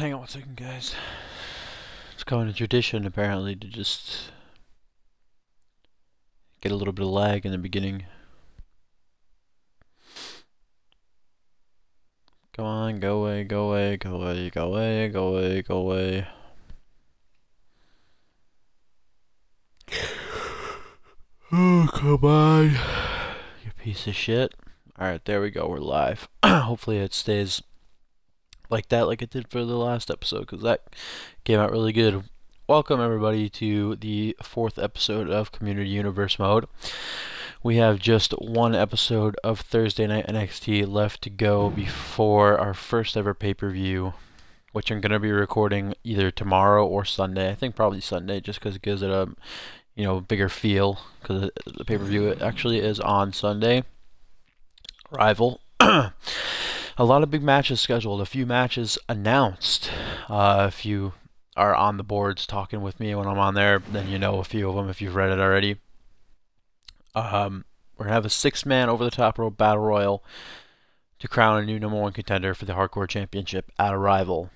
hang on one second, guys. It's kind of a tradition, apparently, to just get a little bit of lag in the beginning. Come on, go away, go away, go away, go away, go away, go away. Oh, come on, you piece of shit. Alright, there we go, we're live. Hopefully it stays like that, like it did for the last episode, because that came out really good. Welcome, everybody, to the 4th episode of Community Universe Mode. We have just one episode of Thursday Night NXT left to go before our first ever pay-per-view, which I'm going to be recording either tomorrow or Sunday. I think probably Sunday, just because it gives it a, you know, bigger feel, because the pay-per-view actually is on Sunday. Arrival. A lot of big matches scheduled, a few matches announced. If you are on the boards talking with me when I'm on there, then you know a few of them if you've read it already. We're going to have a 6-man over-the-top rope battle royal to crown a new #1 contender for the Hardcore Championship at Arrival.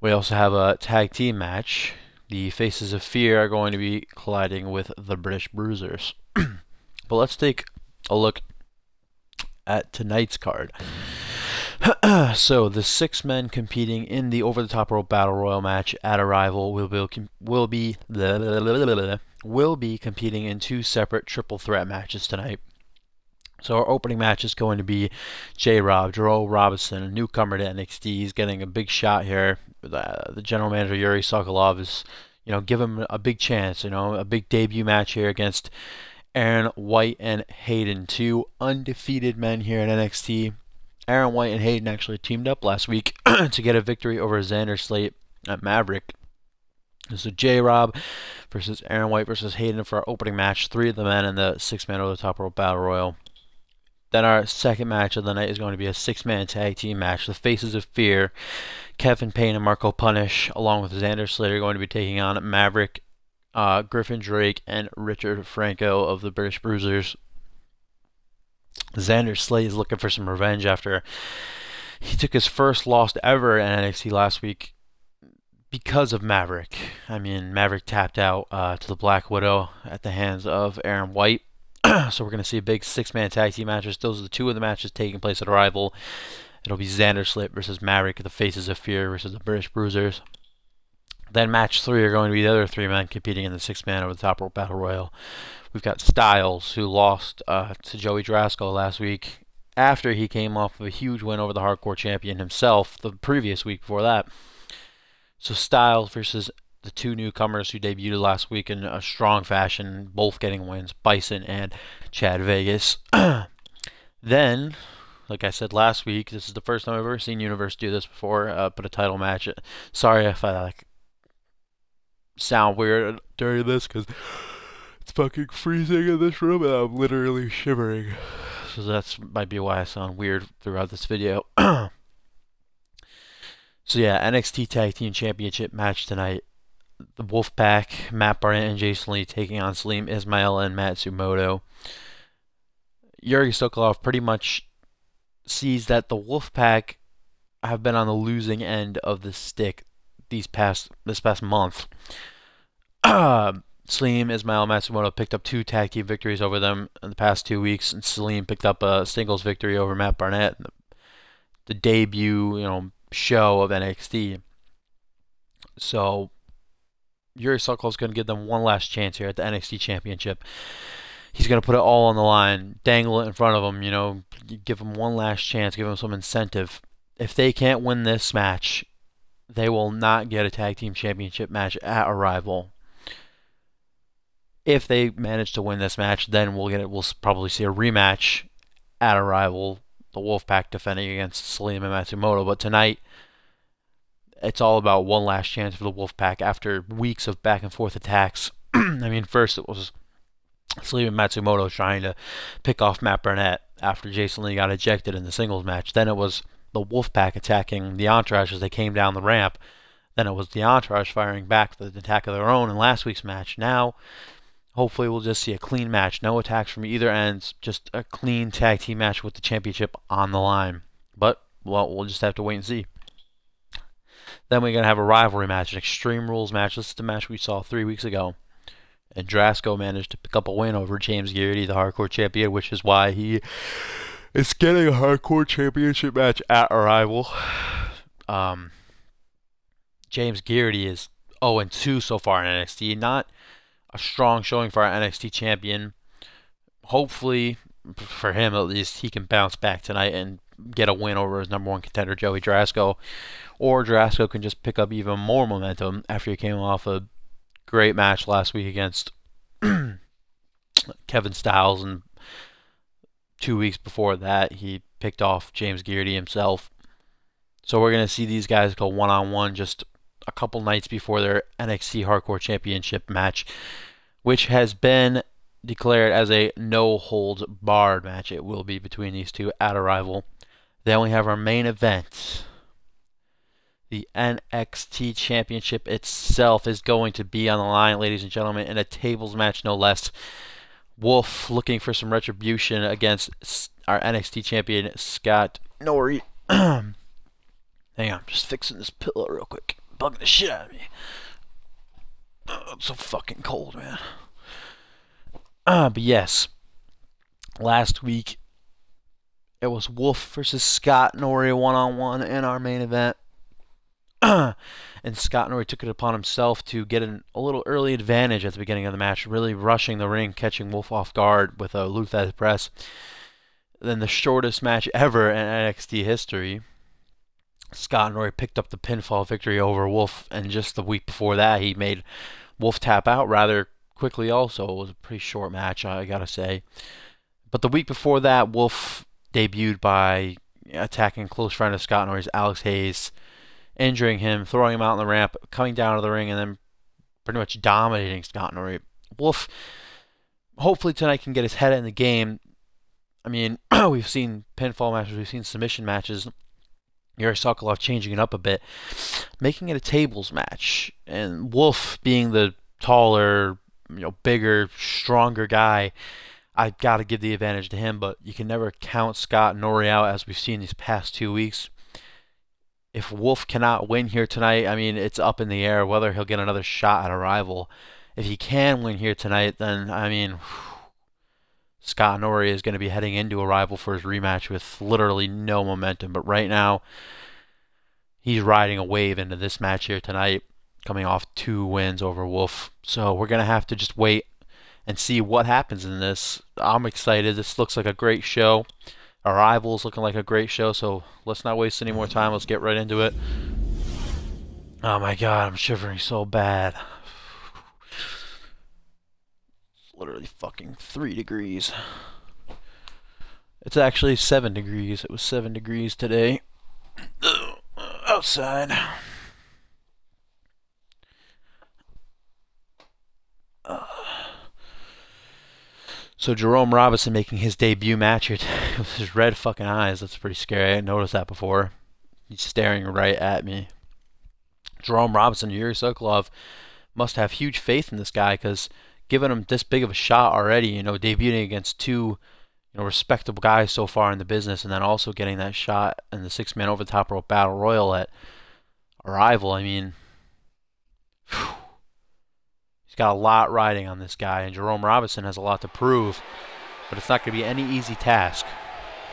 We also have a tag team match. The Faces of Fear are going to be colliding with the British Bruisers. But let's take a look at tonight's card. So the 6 men competing in the over-the-top rope battle royal match at Arrival will be competing in 2 separate triple threat matches tonight. So our opening match is going to be Jerome Robinson, a newcomer to NXT. He's getting a big shot here. The general manager Yuri Sokolov is, you know, give him a big chance. You know, a big debut match here against Aaron White and Hayden, 2 undefeated men here in NXT. Aaron White and Hayden actually teamed up last week to get a victory over Xander Slate at Maverick. So J-Rob versus Aaron White versus Hayden for our opening match. 3 of the men in the 6-man over-the-top rope battle royal. Then our second match of the night is going to be a 6-man tag team match. The Faces of Fear, Kevin Payne and Marco Punish, along with Xander Slate, are going to be taking on Maverick, Griffin Drake, and Richard Franco of the British Bruisers. Xander Slate is looking for some revenge after he took his first loss ever in NXT last week because of Maverick. I mean, Maverick tapped out to the Black Widow at the hands of Aaron White. So we're going to see a big 6-man tag team matches. Those are the 2 of the matches taking place at Arrival. It'll be Xander Slate versus Maverick, the Faces of Fear versus the British Bruisers. Then match 3 are going to be the other 3 men competing in the 6-man over-the-top rope battle royal. We've got Styles, who lost to Joey Drasko last week after he came off of a huge win over the Hardcore Champion himself the previous week before that. So Styles versus the 2 newcomers who debuted last week in a strong fashion, both getting wins, Bison and Chad Vegas. Then, like I said last week, this is the first time I've ever seen Universe do this before, put a title match. Sorry if I sound weird during this, because it's fucking freezing in this room and I'm literally shivering. So that's might be why I sound weird throughout this video. So yeah, NXT Tag Team Championship match tonight. The Wolfpack, Matt Barnett and Jason Lee taking on Salim Ismail and Matsumoto. Yuri Sokolov pretty much sees that the Wolfpack have been on the losing end of the stick this past month. Salim Ismail and Matsumoto picked up 2 tag team victories over them in the past 2 weeks, and Salim picked up a singles victory over Matt Barnett in the debut, you know, show of NXT. So Yuri Sokolov's going to give them one last chance here at the NXT Championship. He's going to put it all on the line, dangle it in front of them, you know, give them one last chance, give them some incentive. If they can't win this match, they will not get a tag team championship match at Arrival. If they manage to win this match, then we'll get it. We'll probably see a rematch at Arrival. The Wolfpack defending against Salim and Matsumoto. But tonight, it's all about one last chance for the Wolfpack after weeks of back and forth attacks. I mean, first it was Salim and Matsumoto trying to pick off Matt Barnett after Jason Lee got ejected in the singles match. Then it was the Wolfpack attacking the Entourage as they came down the ramp. Then it was the Entourage firing back with an attack of their own in last week's match. Now, hopefully we'll just see a clean match. No attacks from either end. Just a clean tag team match with the championship on the line. But, well, we'll just have to wait and see. Then we're going to have a rivalry match, an Extreme Rules match. This is the match we saw 3 weeks ago. And Drasko managed to pick up a win over James Gearty, the Hardcore Champion, which is why he is getting a Hardcore Championship match at Arrival. James Gearty is 0-2 so far in NXT. Not a strong showing for our NXT champion. Hopefully, for him at least, he can bounce back tonight and get a win over his number one contender, Joey Drasko. Or Drasko can just pick up even more momentum after he came off a great match last week against Kevin Styles, and 2 weeks before that he picked off James Gearty himself. So we're going to see these guys go one-on-one just a couple nights before their NXT Hardcore Championship match, which has been declared as a no-holds-barred match. It will be between these two at Arrival. Then we have our main event. The NXT Championship itself is going to be on the line, ladies and gentlemen, in a tables match, no less. Wolf looking for some retribution against our NXT Champion, Scott Norrie. Hang on, just fixing this pillow real quick. Bugging the shit out of me. Oh, it's so fucking cold, man. But yes, last week, it was Wolf versus Scott Norrie one-on-one in our main event. And Scott Norrie took it upon himself to get a little early advantage at the beginning of the match, really rushing the ring, catching Wolf off guard with a Luthes press. Then the shortest match ever in NXT history, Scott Norrie picked up the pinfall victory over Wolf, and just the week before that, he made Wolf tap out rather quickly also. It was a pretty short match, I gotta say. But the week before that, Wolf debuted by attacking close friend of Scott Norrie's, Alex Hayes, injuring him, throwing him out on the ramp, coming down to the ring, and then pretty much dominating Scott Norrie. Wolf, hopefully tonight, can get his head in the game. I mean, we've seen pinfall matches, we've seen submission matches. Yuri Sokolov changing it up a bit, making it a tables match. And Wolf, being the taller, bigger, stronger guy, I've got to give the advantage to him, but you can never count Scott Norrie out, as we've seen these past 2 weeks. If Wolf cannot win here tonight, I mean, it's up in the air whether he'll get another shot at Arrival. If he can win here tonight, then, I mean, Scott Norrie is going to be heading into Arrival for his rematch with literally no momentum. But right now, he's riding a wave into this match here tonight, coming off 2 wins over Wolf. So we're going to have to just wait and see what happens in this. I'm excited. This looks like a great show. Arrival is looking like a great show, so let's not waste any more time. Let's get right into it. Oh my god, I'm shivering so bad. It's literally fucking 3 degrees. It's actually 7 degrees. It was 7 degrees today outside. So Jerome Robinson making his debut match here with his red fucking eyes. That's pretty scary. I didn't notice that before. He's staring right at me. Jerome Robinson, Yuri Sokolov must have huge faith in this guy, because giving him this big of a shot already, debuting against two, respectable guys so far in the business, and then also getting that shot in the 6-man over the top rope battle royal at Arrival. I mean, whew. He's got a lot riding on this guy, and Jerome Robinson has a lot to prove, but it's not going to be any easy task.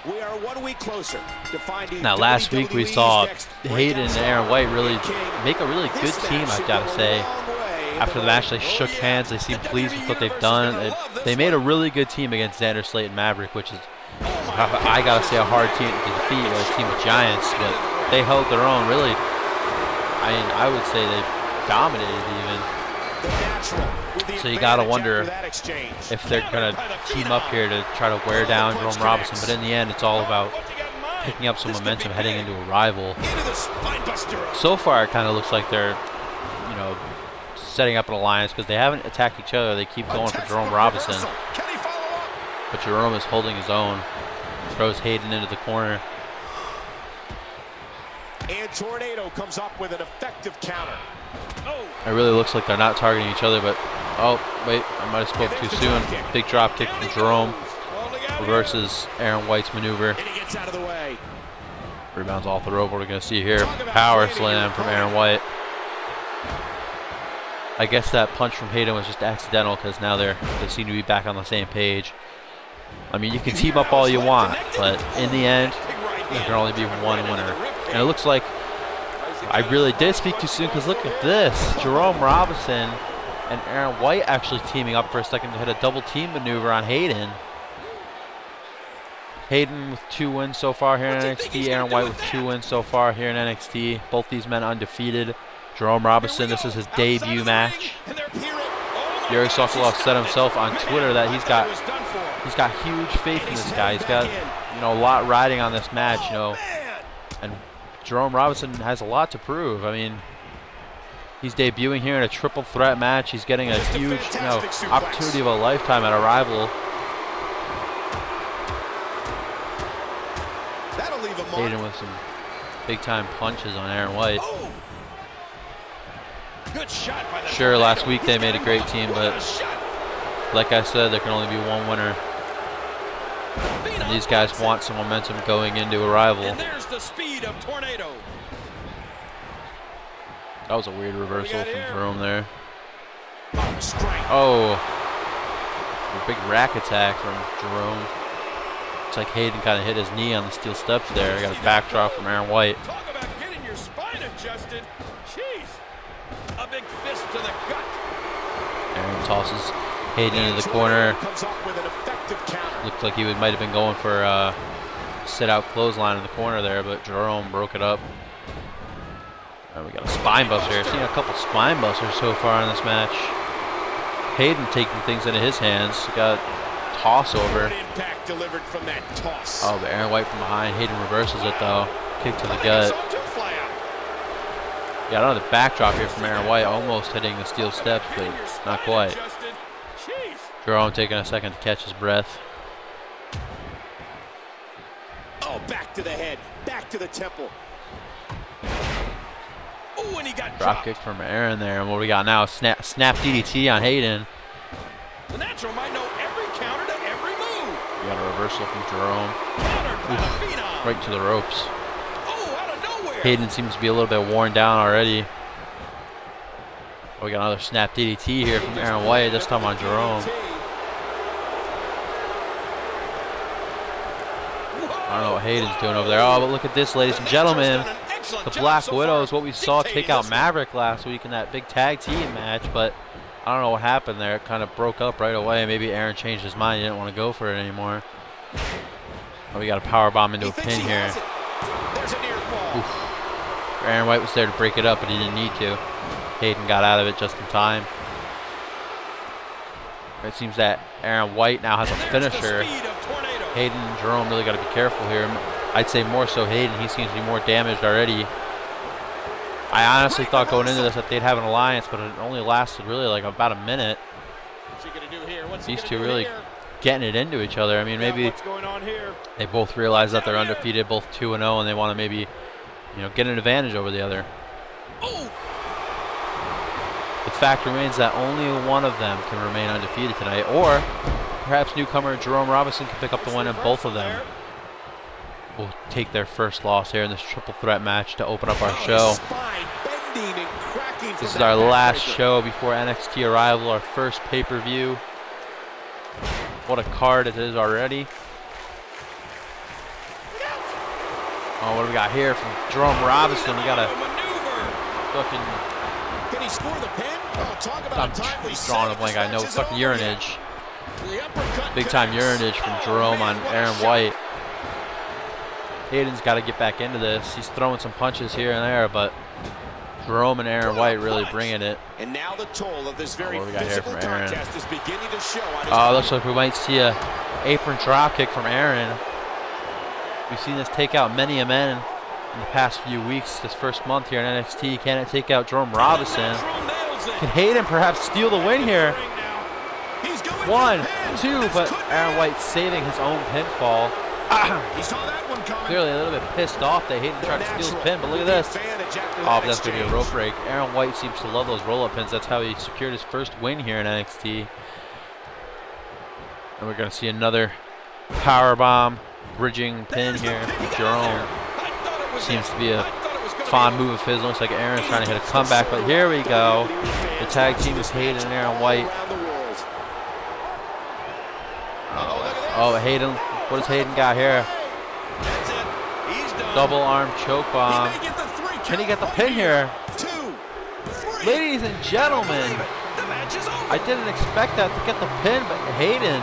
We are 1 week closer to finding. Now, last week we saw Hayden and Aaron White really make a really good team, I've got to say. After the match, they shook hands. They seemed pleased with what they've done. They made a really good team against Xander Slate and Maverick, which is, I got to say, a hard team to defeat, or a team of giants, but they held their own, really. I mean, I would say they dominated even. So you gotta wonder if they're gonna team up here to try to wear down Jerome Robinson, but in the end, it's all about picking up some momentum heading into Arrival. So far, it kind of looks like they're, setting up an alliance, because they haven't attacked each other. They keep going for Jerome Robinson, but Jerome is holding his own. Throws Hayden into the corner. And Tornado comes up with an effective counter. It really looks like they're not targeting each other, but oh wait, I might have spoke too soon. Big drop kick from Jerome reverses Aaron White's maneuver. Rebounds off the rope. What we're going to see here, power slam from Aaron White. I guess that punch from Hayden was just accidental because now they seem to be back on the same page. I mean, you can team up all you want, but in the end, there can only be one winner. And it looks like I really did speak too soon because look at this. Jerome Robinson and Aaron White actually teaming up for a second to hit a double team maneuver on Hayden. Hayden with 2 wins so far here in NXT. Aaron White with 2 wins so far here in NXT. Both these men undefeated. Jerome Robinson, this is his debut match. Yuri Sokolov said himself on Twitter that he's got huge faith in this guy. He's got, you know, a lot riding on this match, you know. And Jerome Robinson has a lot to prove. I mean, he's debuting here in a triple threat match. He's getting a huge, you know, opportunity of a lifetime at Arrival. Hayden with some big time punches on Aaron White. Good shot by the sure, last week they made a great team, but like I said, there can only be one winner. And these guys want some momentum going into Arrival. And there's the speed of Tornado. That was a weird reversal from Jerome there. Oh, a big rack attack from Jerome. Looks like Hayden kind of hit his knee on the steel steps there. Got a backdrop from Aaron White. Talk about getting your spine adjusted. A big fist to the gut. Aaron tosses Hayden into the corner. Looked like he might have been going for a sit-out clothesline in the corner there, but Jerome broke it up. All right, we got a spine buster here. Seen a couple spine busters so far in this match. Hayden taking things into his hands. Got a toss over. Oh, but Aaron White from behind. Hayden reverses it though. Kick to the gut. Got another backdrop here from Aaron White, almost hitting the steel steps, but not quite. Jerome taking a second to catch his breath. Oh, back to the head, back to the temple. Oh, and he got drop kick from Aaron there, and what we got now? Snap DDT on Hayden. The natural might know every counter to every move. We got a reversal from Jerome. Oof, right to the ropes. Hayden seems to be a little bit worn down already. Oh, we got another snap DDT here from Aaron White, this time on Jerome. I don't know what Hayden's doing over there. Oh, but look at this, ladies and gentlemen. The Black Widow is what we saw take out Maverick last week in that big tag team match, but I don't know what happened there. It kind of broke up right away. Maybe Aaron changed his mind. He didn't want to go for it anymore. Oh, we got a powerbomb into a pin here. Oof. Aaron White was there to break it up, but he didn't need to. Hayden got out of it just in time. It seems that Aaron White now has a finisher. Hayden and Jerome really got to be careful here. I'd say more so Hayden. He seems to be more damaged already. I honestly thought going into this that they'd have an alliance, but it only lasted really like about a minute. These two really getting it into each other. I mean, maybe they both realize that they're undefeated, both 2-0, and they want to maybe, you know, get an advantage over the other. The fact remains that only one of them can remain undefeated tonight, or perhaps newcomer Jerome Robinson can pick up the win, and both of them will take their first loss here in this triple threat match to open up our show. This is our last show before NXT Arrival, our first pay-per-view. What a card it is already. Oh, what do we got here from Jerome Robinson? We got a fucking... Can he score the pin? Oh, talk about drawing a blank. I know, fucking urinage. Big time urinage from Jerome on Aaron White. Hayden's got to get back into this. He's throwing some punches here and there, but Jerome and Aaron White really bringing it. And now the toll of this very physical contest is beginning to show on his team. Looks like we might see an apron drop kick from Aaron. We've seen this take out many a man in the past few weeks, this first month here in NXT. Can it take out Jerome Robinson? Can Hayden perhaps steal the win here? 1, 2, but Aaron White saving his own pinfall. Clearly a little bit pissed off that Hayden tried to steal his pin, but look at this. Oh, that's going to be a rope break. Aaron White seems to love those roll-up pins. That's how he secured his first win here in NXT. And we're going to see another powerbomb bridging pin here from Jerome. Seems to be a fine move of his. Looks like Aaron's trying to hit a comeback, but here we go. The tag team is Hayden and Aaron White. Oh, Hayden. What has Hayden got here? Double arm choke bomb. Can he get the pin here? Ladies and gentlemen, I didn't expect that to get the pin, but Hayden.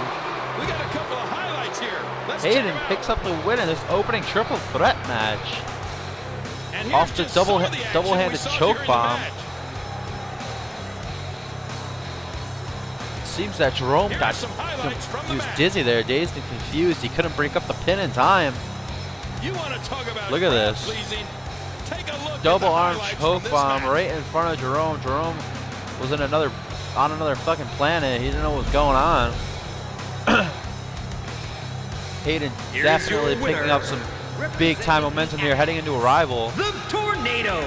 We got a couple of highlights here. Hayden picks up the win in this opening triple threat match. And off the double-handed choke bomb. Seems that Jerome got he was dizzy there, dazed and confused. He couldn't break up the pin in time. You want to talk about look at this. Take a look double arm choke bomb match. Right in front of Jerome. Jerome was in another on another fucking planet. He didn't know what was going on. Hayden definitely picking up some big time momentum here, heading into Arrival. The tornado.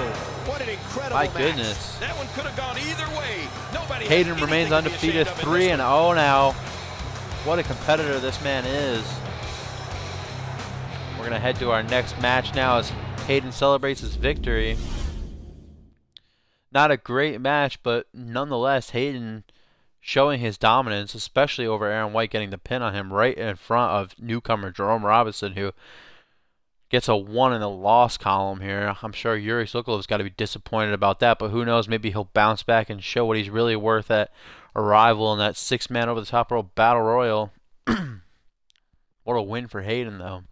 What an incredible my goodness. Match. That one could have gone either way. Nobody Hayden remains undefeated, 3-0 now. What a competitor this man is. We're gonna head to our next match now as Hayden celebrates his victory. Not a great match, but nonetheless, Hayden showing his dominance, especially over Aaron White getting the pin on him right in front of newcomer Jerome Robinson, who gets a 1 in the loss column here. I'm sure Yuri Sokolov's got to be disappointed about that, but who knows? Maybe he'll bounce back and show what he's really worth at Arrival in that 6-man over the top row battle royal. What a win for Hayden, though.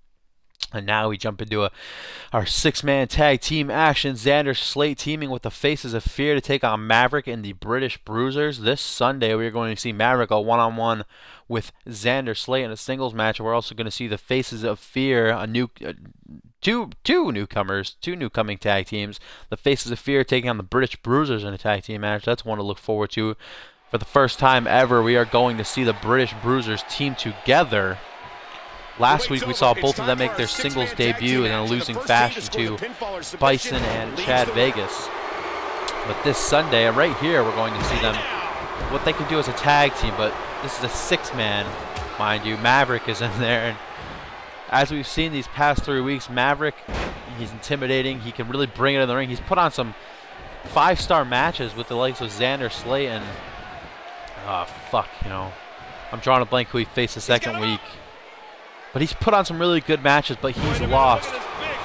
And now we jump into our 6-man tag team action. Xander Slate teaming with the Faces of Fear to take on Maverick and the British Bruisers. This Sunday, we are going to see Maverick a one-on-one with Xander Slate in a singles match. We're also going to see the Faces of Fear, a new two newcoming tag teams. The Faces of Fear taking on the British Bruisers in a tag team match. That's one to look forward to. For the first time ever, we are going to see the British Bruisers team together. Last week, we saw both of them make their singles debut in a losing fashion to Bison and Chad Vegas. But this Sunday, right here, we're going to see them, what they can do as a tag team, but this is a 6-man, mind you. Maverick is in there, and as we've seen these past 3 weeks, Maverick, he's intimidating. He can really bring it in the ring. He's put on some 5-star matches with the likes of Xander Slate and, I'm drawing a blank who he faced the second week. But he's put on some really good matches, but he's lost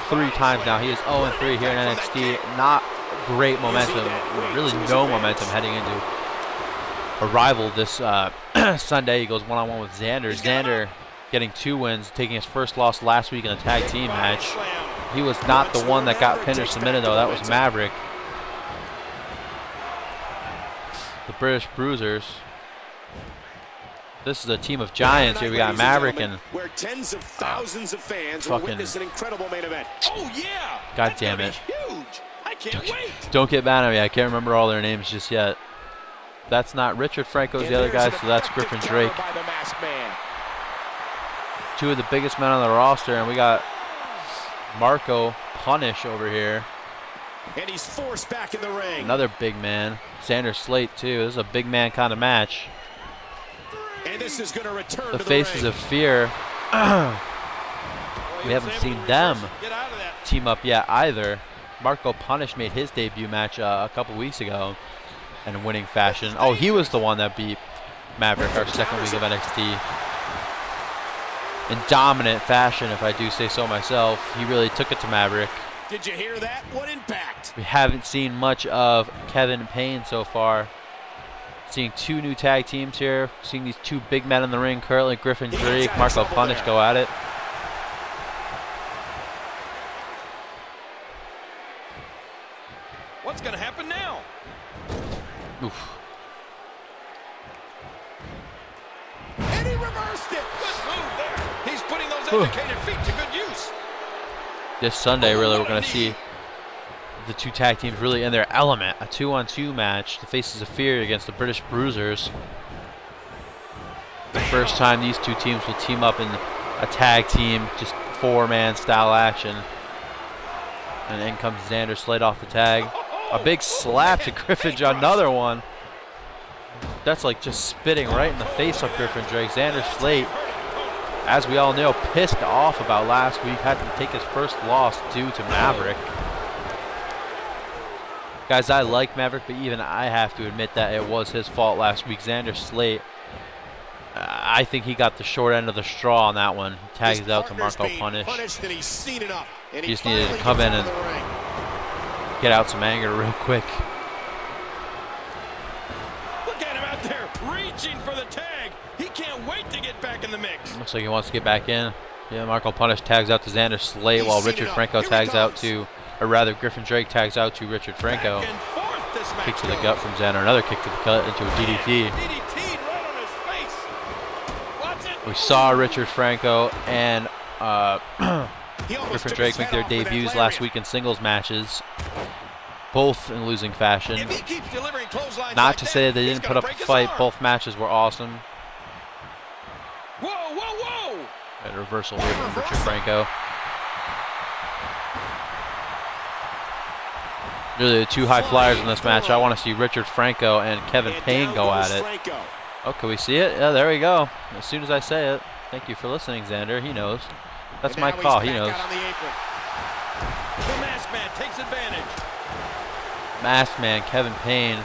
3 times now. He is 0-3 here in NXT. Not great momentum, really no momentum heading into Arrival this Sunday. He goes one-on-one with Xander. Xander getting 2 wins, taking his first loss last week in a tag team match. He was not the one that got pinned or submitted, though. That was Maverick. The British Bruisers. This is a team of giants here. We got Maverick and where tens of thousands of fans will witness an incredible main event. Oh yeah! God damn it! Huge. I can't wait. Don't get mad at me. I can't remember all their names just yet. That's not Richard Franco's the other guy, so that's Griffin Drake. 2 of the biggest men on the roster, and we got Marco Punish over here. And he's forced back in the ring. Another big man, Xander Slate too. This is a big man kind of match. And this is going to return the Faces of Fear. We haven't seen them team up yet either. Marco Punish made his debut match a couple weeks ago in a winning fashion. Oh, he was the one that beat Maverick our second week of NXT. In dominant fashion, if I do say so myself. He really took it to Maverick. Did you hear that? What impact? We haven't seen much of Kevin Payne so far. Seeing 2 new tag teams here. Seeing these 2 big men in the ring currently. Griffin Drake, Marco Punish go at it. What's going to happen now? Oof. And he reversed it. Good move there. He's putting those indicator feet to good use. This Sunday, really, we're going to see the 2 tag teams really in their element. A 2-on-2 match. The Faces of Fear against the British Bruisers. The first time these 2 teams will team up in a tag team, just 4-man style action. And in comes Xander Slate off the tag. A big slap to Griffin, another one. That's like just spitting right in the face of Griffin Drake. Xander Slate as we all know, pissed off about last week, had to take his first loss due to Maverick. Guys, I like Maverick, but even I have to admit that it was his fault last week. Xander Slate, I think he got the short end of the straw on that one. He tags out to Marco Punish. He just needed to come in and get out some anger real quick. Look at him out there reaching for the tag. He can't wait to get back in the mix. Looks like he wants to get back in. Yeah, Marco Punish tags out to Xander Slate while Richard Franco tags out to, or rather Griffin Drake tags out to Richard Franco. Kick to the gut from Xander. Another kick to the gut into a DDT. We saw Richard Franco and Griffin Drake make their debuts last week in singles matches, both in losing fashion. Not to say that they didn't put up a fight, both matches were awesome. And a reversal here from Richard Franco. Really the two high flyers in this match. I want to see Richard Franco and Kevin Payne go at it. Oh, can we see it? Yeah, there we go. As soon as I say it. Thank you for listening, Xander. He knows. That's my call. He knows. The Masked Man takes advantage. Masked Man, Kevin Payne,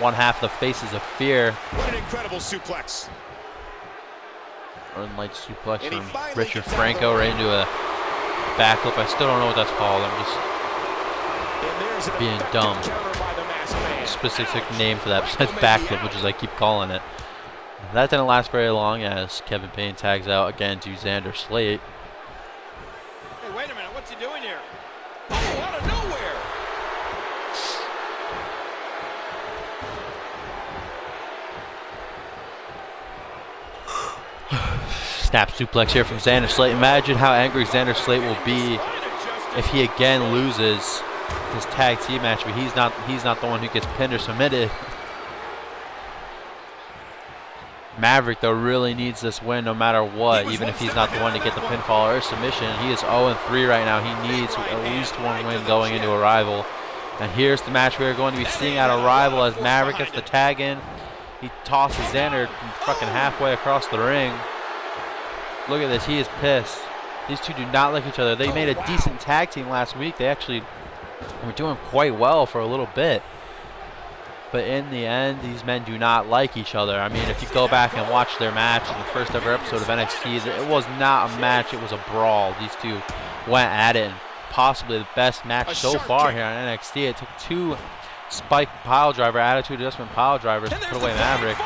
one half of the Faces of Fear. What an incredible suplex. Northern Lights suplex from Richard Franco right into a backflip. I still don't know what that's called. I'm just being dumb. Specific name for that besides backflip, which is I keep calling it. That didn't last very long as Kevin Payne tags out again to Xander Slate. Hey, wait a minute, what's he doing here? Oh, out of nowhere! Snap suplex here from Xander Slate. Imagine how angry Xander Slate will be if he again loses his tag team match, but he's not the one who gets pinned or submitted. Maverick though really needs this win no matter what, even if he's not the one to get the pinfall or submission. He is 0-3 right now. He needs at least one win going into Arrival. And here's the match we are going to be seeing at Arrival as Maverick gets the tag in. He tosses Xander fucking halfway across the ring. Look at this, he is pissed. These two do not like each other. They made a decent tag team last week. They actually were doing quite well for a little bit. But in the end, these men do not like each other. I mean, if you go back and watch their match in the first ever episode of NXT, it was not a match, it was a brawl. These two went at it, and possibly the best match so far here on NXT. It took two spike pile driver, attitude adjustment pile drivers to put away Maverick.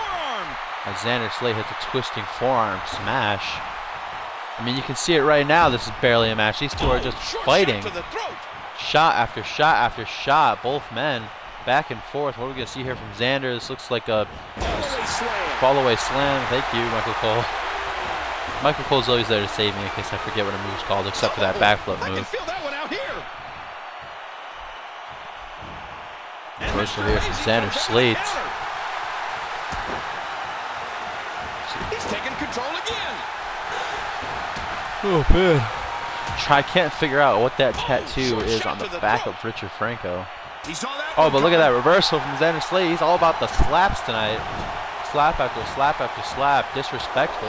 And Xander Slate hits a twisting forearm smash. I mean, you can see it right now. This is barely a match. These two are just fighting. Shot after shot after shot, both men. Back and forth. What are we going to see here from Xander? This looks like a fall-away slam. Thank you, Michael Cole. Michael Cole's always there to save me in case I forget what a move's called, except for that backflip move. I can feel that one out here. Reversal here from Xander Slate. He's taking control again. Oh, man. I can't figure out what that tattoo is on the back of Richard Franco. Oh, but look at that reversal from Xander Slate. He's all about the slaps tonight. Slap after slap after slap. Disrespectful.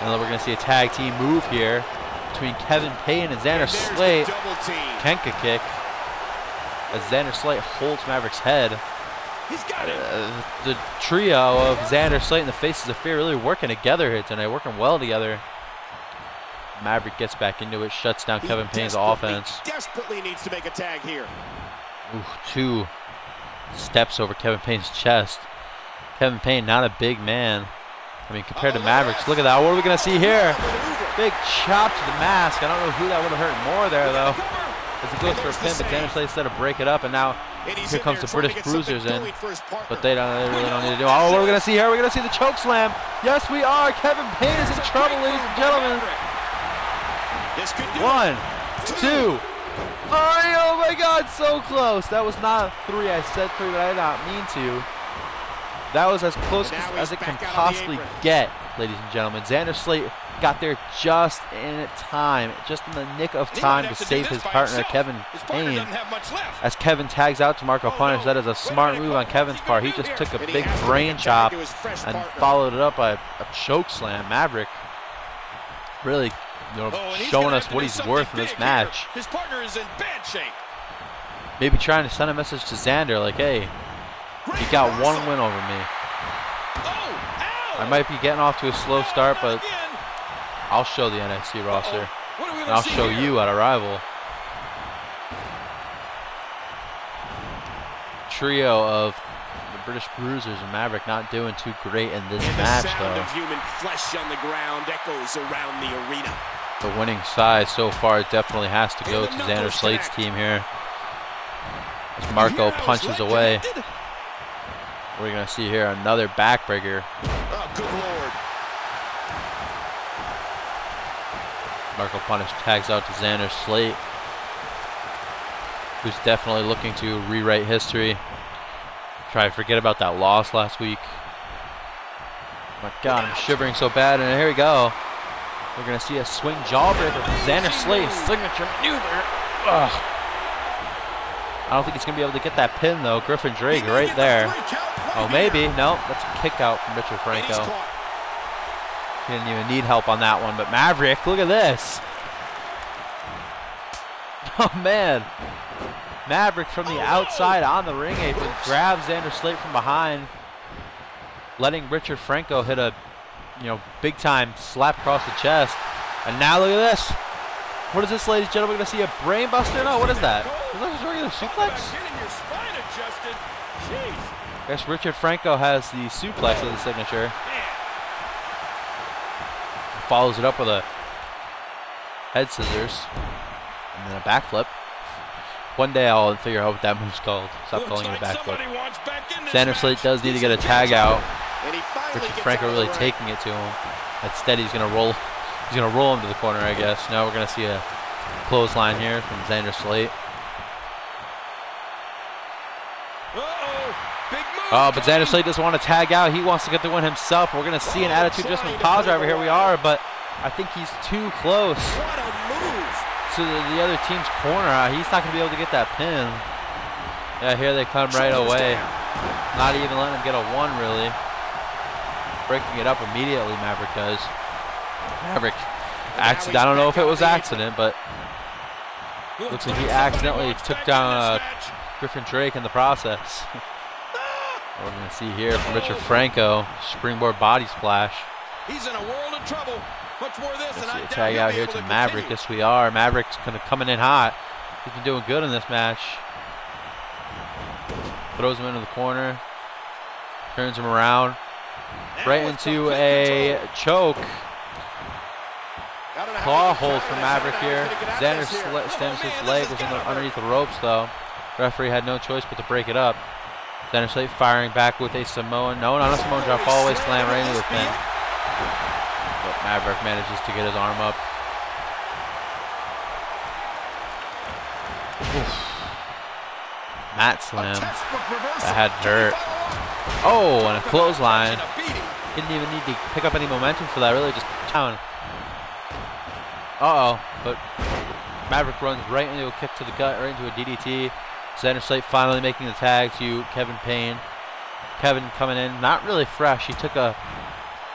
And then we're going to see a tag team move here between Kevin Payne and Xander Slate. Kenka kick. As Xander Slate holds Maverick's head. He's got it. The trio of Xander Slate and the Faces of Fear really working together here tonight. Working well together. Maverick gets back into it. Shuts down Kevin Payne's offense. Desperately needs to make a tag here. Ooh, two steps over Kevin Payne's chest. Kevin Payne, not a big man. I mean, compared to Mavericks, look at that. What are we going to see here? Big chop to the mask. I don't know who that would have hurt more there, though. As he goes for a pin, but Xander Slate said to break it up, and now here comes the British Bruisers in. But they really don't need to do it. Oh, what are we going to see here? We're going to see the choke slam. Yes, we are. Kevin Payne is in trouble, ladies and gentlemen. 1, 2. Three, oh my God, so close. That was not three. I said three, but I did not mean to. That was as close as it can possibly get, ladies and gentlemen. Xander Slate got there just in time, just in the nick of time to save his partner, Kevin Payne. As Kevin tags out to Marco Punish, that is a smart move on Kevin's part. He just took a big brain chop and followed it up by a choke slam. Maverick really showing us what he's worth in this match. His partner is in bad shape. Maybe trying to send a message to Xander like, hey, you got one win over me. I might be getting off to a slow start, but I'll show the NXT roster. And I'll show you at Arrival. Trio of the British Bruisers and Maverick not doing too great in this match, though. Of human flesh on the ground echoes around the arena. The winning side so far definitely has to go to Xander Slate's team here. As Marco punches away. We're going to see here another backbreaker. Oh, good lord. Marco Punish tags out to Xander Slate, who's definitely looking to rewrite history. Try to forget about that loss last week. My God, I'm shivering so bad, and here we go. We're gonna see a swing jawbreaker from Xander Slate, signature maneuver. Ugh. I don't think he's gonna be able to get that pin though. Griffin Drake right there. Oh, maybe, no, that's a kick out from Richard Franco. He didn't even need help on that one, but Maverick, look at this. Oh man. Maverick from the outside on the ring apron grabs Xander Slate from behind, letting Richard Franco hit a big time slap across the chest. And now look at this. What is this, ladies and gentlemen? We're gonna see a brain buster? No, what is that? Is that just regular suplex? I guess Richard Franco has the suplex as his signature. Follows it up with a head scissors and then a backflip. One day I'll figure out what that move's called. Stop calling it a backflip. Xander Slate does need to get a tag out. Richard Franco really taking it to him. Instead he's gonna roll him to the corner, I guess. Now we're gonna see a clothesline here from Xander Slate. Oh, but Xander Slate doesn't want to tag out. He wants to get the win himself. We're gonna see an attitude adjustment pile driver. Here we are, but I think he's too close to the other team's corner. He's not gonna be able to get that pin. Yeah, here they come right away. Not even letting him get a one, really. Breaking it up immediately, Maverick does. Maverick, I don't know if it was accident, but looks like he accidentally took down Griffin Drake in the process. We're going to see here from Richard Franco, springboard body splash. He's in a world of trouble. Much more of this, and I tag out here to Maverick. Yes, we are. Maverick's kind of coming in hot. He's been doing good in this match. Throws him into the corner. Turns him around. Right into a choke. Claw hold for Maverick here. Xander stems his leg, was underneath the ropes, though. Referee had no choice but to break it up. Xander Slate firing back with a Samoan. No, not a Samoan drop. Always slam right into the pin. But Maverick manages to get his arm up. Oof. Matt slam. That had dirt. Oh, and a clothesline. Didn't even need to pick up any momentum for that. Really just down. Uh-oh. But Maverick runs right into a kick to the gut, right into a DDT. Xander Slate finally making the tag to Kevin Payne. Kevin coming in, not really fresh. He took a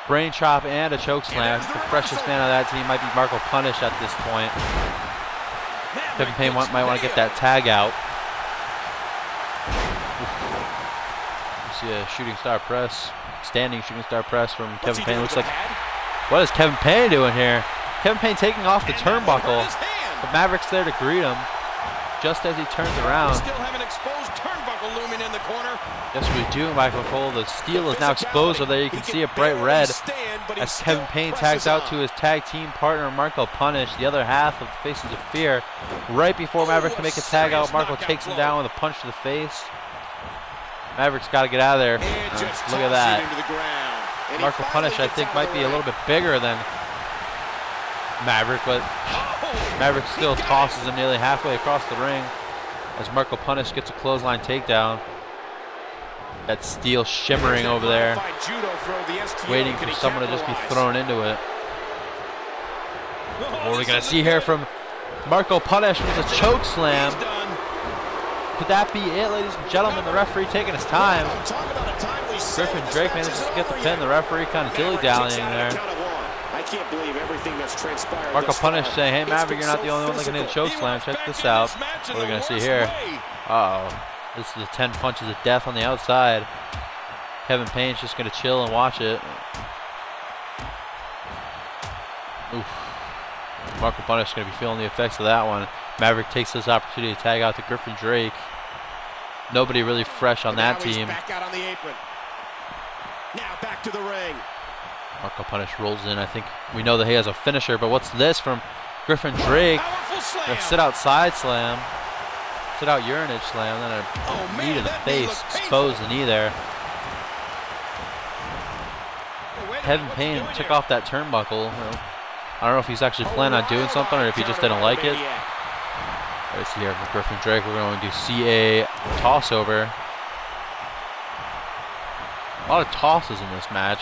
brain chop and a choke slam. The freshest man on that team might be Marco Punish at this point. Kevin Payne might want to get that tag out. You see a shooting star press, standing shooting star press from Kevin Payne. Looks like, what is Kevin Payne doing here? Kevin Payne taking off the turnbuckle, but Maverick's there to greet him. Just as he turns around. We still have an exposed turnbuckle looming in the corner. Yes, we do, Michael Cole. The steel is now exposed over there. You can see a bright red as Kevin Payne tags out to his tag team partner, Marco Punish, the other half of the Faces of Fear. Right before Maverick can make a tag out, Marco takes him down with a punch to the face. Maverick's got to get out of there. Look at that. Marco Punish, I think, might be a little bit bigger than Maverick, but Maverick still tosses him nearly halfway across the ring as Marco Punish gets a clothesline takedown. That steel shimmering over there, waiting for someone to just be thrown into it. What are we going to see here from Marco Punish with a choke slam? Could that be it, ladies and gentlemen? The referee taking his time. Griffin Drake manages to get the pin. The referee kind of dilly-dallying there. can't believe everything that's transpired. Marco Punish saying, hey, Maverick, you're not the only one looking at choke slam. Check this out. What are we going to see here? Uh-oh. This is the 10 punches of death on the outside. Kevin Payne's just going to chill and watch it. Oof. Marco Punish is going to be feeling the effects of that one. Maverick takes this opportunity to tag out to Griffin Drake. Nobody really fresh on that team. Back out on the apron. Now back to the ring. Marco Punish rolls in. I think we know that he has a finisher, but what's this from Griffin Drake? A sit outside slam. Sit out urinage slam. Then a knee to the face. Exposed the knee there. Kevin Payne took off that turnbuckle. You know, I don't know if he's actually planning on doing something or if he just didn't like it. Let's see here for Griffin Drake. We're going to do CA toss over. A lot of tosses in this match.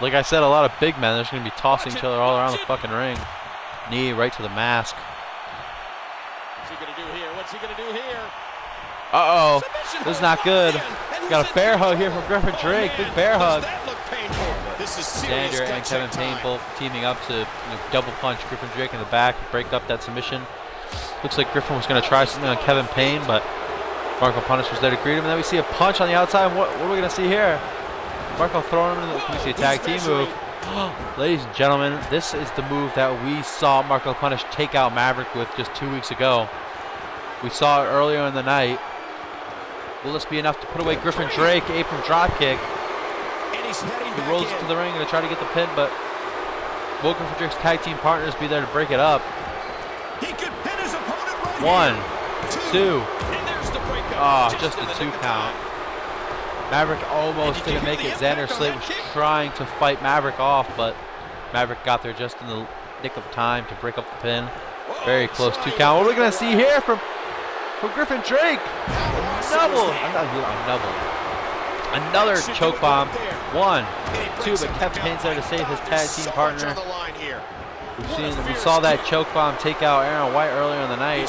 Like I said, a lot of big men. They're just going to be tossing each other all around the fucking ring. Knee right to the mask. What's he going to do here? What's he going to do here? Uh-oh. This is not good. Got a bear hug here from Griffin Drake. Big bear hug. Xander and Kevin Payne both teaming up to double punch Griffin Drake in the back, break up that submission. Looks like Griffin was going to try something on Kevin Payne, but Marco Punish was there to greet him. And then we see a punch on the outside. What are we going to see here? Marco throwing him in the, we see a tag team move. Ladies and gentlemen, this is the move that we saw Marco Punish take out Maverick with just 2 weeks ago. We saw it earlier in the night. Will this be enough to put away Griffin Drake? Apron drop kick. He rolls to the ring to try to get the pin, but will Griffin Drake's tag team partners be there to break it up? He could pin his opponent right One, two, and there's the breakup. Oh, just a two count. Maverick almost didn't make it. Xander Slate was trying to fight Maverick off, but Maverick got there just in the nick of time to break up the pin. Very close two count. What are we going to see here from Griffin Drake? Another choke bomb. One, two, but Kevin Payne's there to save his tag team partner. We saw that choke bomb take out Aaron White earlier in the night.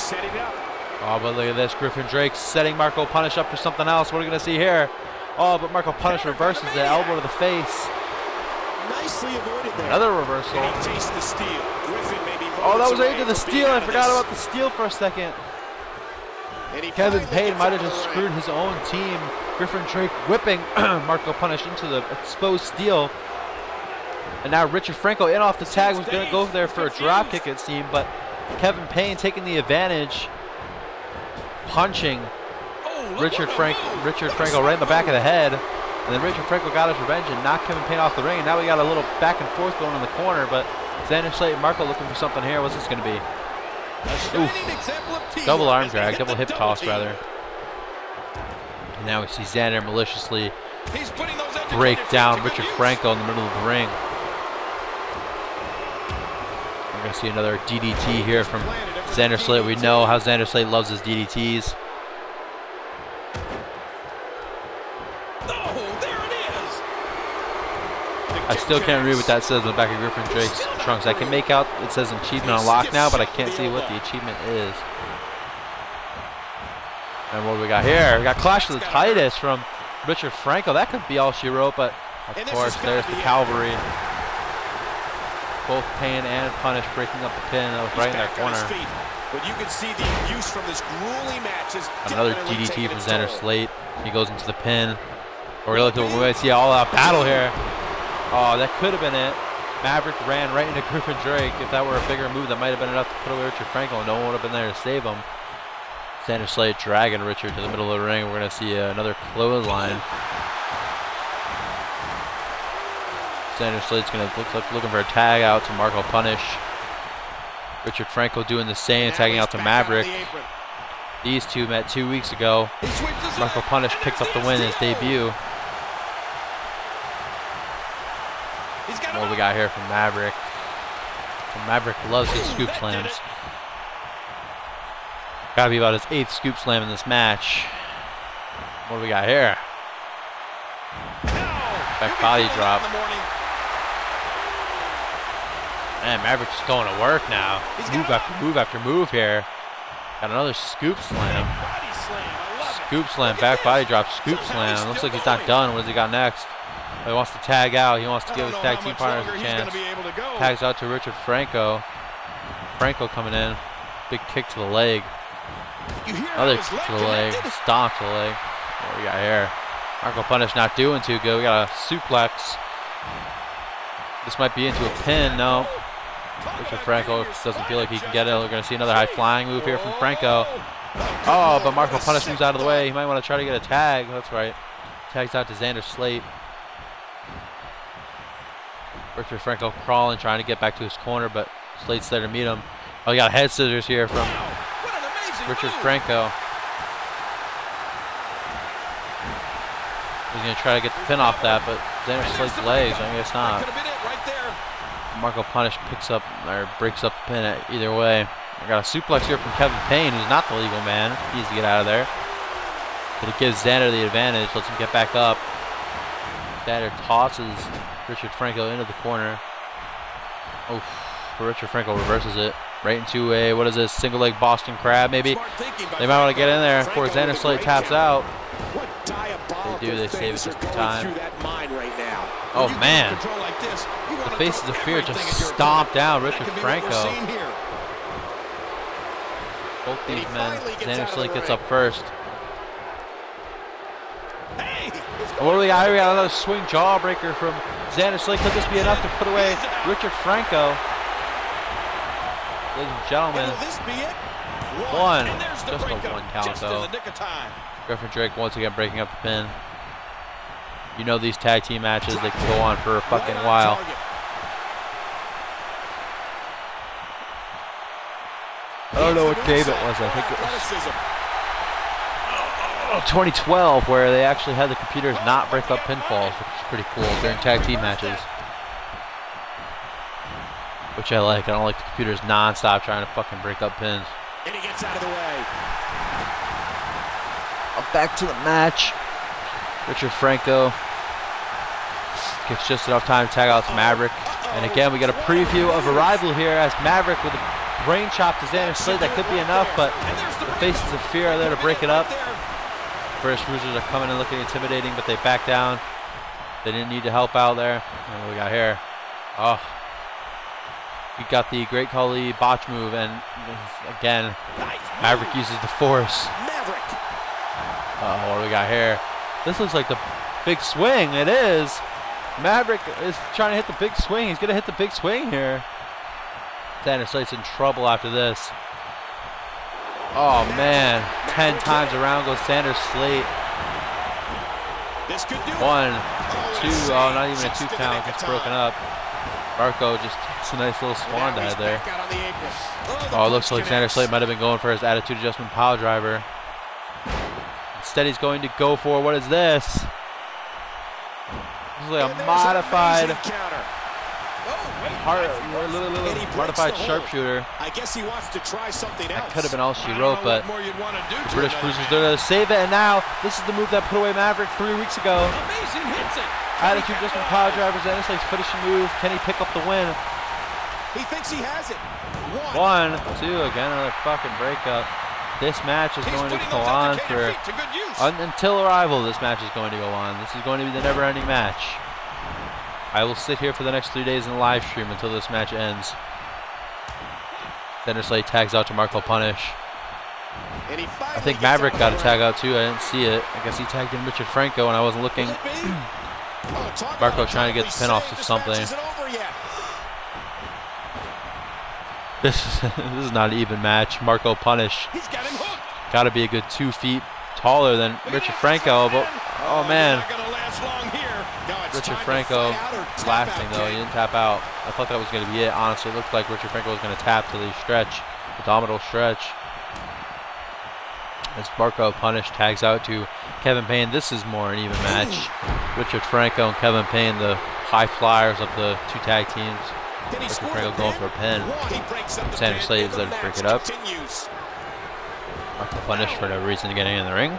Oh, but look at this. Griffin Drake setting Marco Punish up for something else. What are we going to see here? Oh, but Marco Punish reverses it. Elbow to the face. Another reversal. Oh, that was right into the steel. I forgot about the steel for a second. Kevin Payne might have just screwed his own team. Griffin Drake whipping Marco Punish into the exposed steel. And now Richard Franco in off the tag was going to go there for a drop kick, it seemed, but Kevin Payne taking the advantage, punching Richard Franco right in the back of the head. And then Richard Franco got his revenge and knocked Kevin Payne off the ring. Now we got a little back and forth going in the corner, but Xander Slate and Marco looking for something here. What's this going to be? Oof. Double arm drag, double hip toss rather. And now we see Xander maliciously break down Richard Franco in the middle of the ring. We're going to see another DDT here from Xander Slate. We know how Xander Slate loves his DDTs. I still can't read what that says on the back of Griffin Drake's trunks. I can make out it says achievement unlocked now, but I can't see what the achievement is. And what do we got here? We got Clash of the Titus from Richard Franco. That could be all she wrote, but of course there's the Calvary. Both Payne and Punish breaking up the pin. That was right in their corner. But you can see the abuse from this grueling match. Another DDT from Xander Slate. He goes into the pin. We're going to look at see all out battle here. Oh, that could have been it. Maverick ran right into Griffin Drake. If that were a bigger move, that might have been enough to put away Richard Franco. No one would have been there to save him. Xander Slate dragging Richard to the middle of the ring. We're going to see another clothesline. Xander Slate's going to looking for a tag out to Marco Punish. Richard Franco doing the same, tagging out to Maverick. These two met 2 weeks ago. Marco Punish picked up the win in his debut. What we got here from Maverick. Maverick loves his scoop slams. Gotta be about his 8th scoop slam in this match. What do we got here? Back body drop. Man, Maverick's just going to work now. Move after move after move here. Got another scoop slam. Scoop slam, back body drop, scoop slam. Looks like he's not done. What does he got next? He wants to tag out. He wants to give his tag team partners a chance. Tags out to Richard Franco. Franco coming in. Big kick to the leg. Another kick to the leg. Stomp to the leg. What do we got here? Marco Punish not doing too good. We got a suplex. This might be into a pin. No. Richard Franco doesn't feel like he can get it. We're going to see another high flying move here from Franco. Oh, but Marco Punish moves out of the way. He might want to try to get a tag. That's right. Tags out to Xander Slate. Richard Franco crawling, trying to get back to his corner, but Slate's there to meet him. Oh, we got head scissors here from Richard Franco. He's going to try to get the pin off that, but Xander Slate's legs, I guess not. Marco Punish picks up, or breaks up the pin either way. I got a suplex here from Kevin Payne, who's not the legal man. He needs to get out of there. But it gives Xander the advantage, lets him get back up. Xander tosses Richard Franco into the corner. Oh, Richard Franco reverses it right into a, what is this, single leg Boston Crab maybe? They might want to get in there before Xander Slate taps out. They do, they save it just in time. Oh man, the Faces of Fear just stomped down Richard Franco. Both these men, Xander Slate gets up first. What do we got? We got another swing jawbreaker from Xander Slate. Could this be enough to put away Richard Franco? Ladies and gentlemen, one, just a one count though. Griffin Drake once again breaking up the pin. You know these tag team matches, they can go on for a fucking while. I don't know what game it was. I think it was 2012, where they actually had the computers not break up pinfalls, which is pretty cool during tag team matches, which I like. I don't like the computers non-stop trying to fucking break up pins. And he gets out of the way. Back to the match. Richard Franco gets just enough time to tag out to Maverick, and again we got a preview of Arrival here as Maverick with a brain chop to Xander Slate. That could be enough, but the Faces of Fear are there to break it up. British Bruisers are coming and looking intimidating, but they back down. They didn't need to help out there. And what do we got here? Oh, we got the Great Khali botch move, and again, Maverick uses the force. Oh, what do we got here? This looks like the big swing. It is. Maverick is trying to hit the big swing. He's gonna hit the big swing here. Xander Slate's in trouble after this. Oh man, 10 times around goes Xander Slate. One, two, oh, not even a two count, gets broken up. Marco just takes a nice little swan dive there. Oh, it looks like Xander Slate might have been going for his attitude adjustment pile driver. Instead he's going to go for, what is this? This is like a modified modified sharpshooter. I guess he wants to try something else. That could have been all she wrote, but the British Bruisers, they're going to save it, and now this is the move that put away Maverick 3 weeks ago. Amazing hits it. Attitude just from power drivers, and it's like finishing move. Can he pick up the win? He thinks he has it. One, two, again, another fucking breakup. This match is going to go on for until Arrival. This match is going to go on. This is going to be the never-ending match. I will sit here for the next 3 days in the live stream until this match ends. Xander Slate tags out to Marco Punish. I think Maverick got a tag out too. I didn't see it. I guess he tagged in Richard Franco and I wasn't looking. Marco trying to get the pin off of something. This is not an even match. Marco Punish. Got to be a good 2 feet taller than Richard Franco, but oh man. Richard Franco lasting though, he didn't tap out. I thought that was going to be it, honestly. It looked like Richard Franco was going to tap to the stretch, abdominal stretch. As Marco Punish tags out to Kevin Payne. This is more an even match. Richard Franco and Kevin Payne, the high flyers of the two tag teams. Richard Franco going for a pin. Xander Slate is there to break it up. Marco Punish, for no reason, getting in the ring.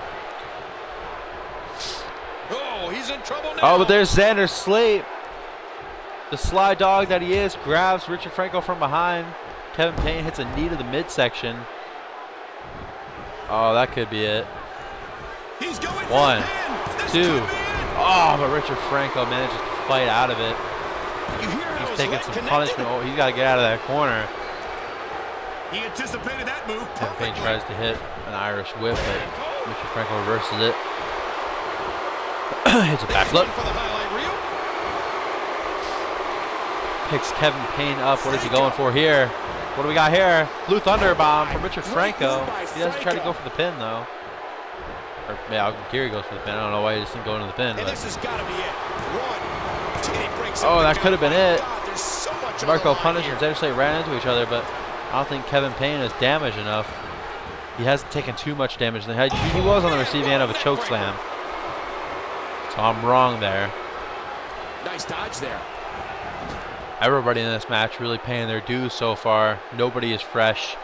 Oh, but there's Xander Slate. The sly dog that he is grabs Richard Franco from behind. Kevin Payne hits a knee to the midsection. Oh, that could be it. One, two, Oh, but Richard Franco manages to fight out of it. He's taking some punishment. Oh, he's got to get out of that corner. He anticipated that move. Kevin Payne tries to hit an Irish whip, but Richard Franco reverses it. Hits a backflip. Picks Kevin Payne up. What is he going for here? What do we got here? Blue Thunder Bomb from Richard Franco. He doesn't try to go for the pin, though. Or, yeah, Geary goes for the pin. I don't know why he just didn't go into the pin. But. This has got to be it. Oh, that could have been it. Marco Punish and Xander Slate ran into each other, but I don't think Kevin Payne is damaged enough. He hasn't taken too much damage in the head. He was on the receiving end of a choke slam. So I'm wrong there. Nice dodge there. Everybody in this match really paying their dues so far. Nobody is fresh.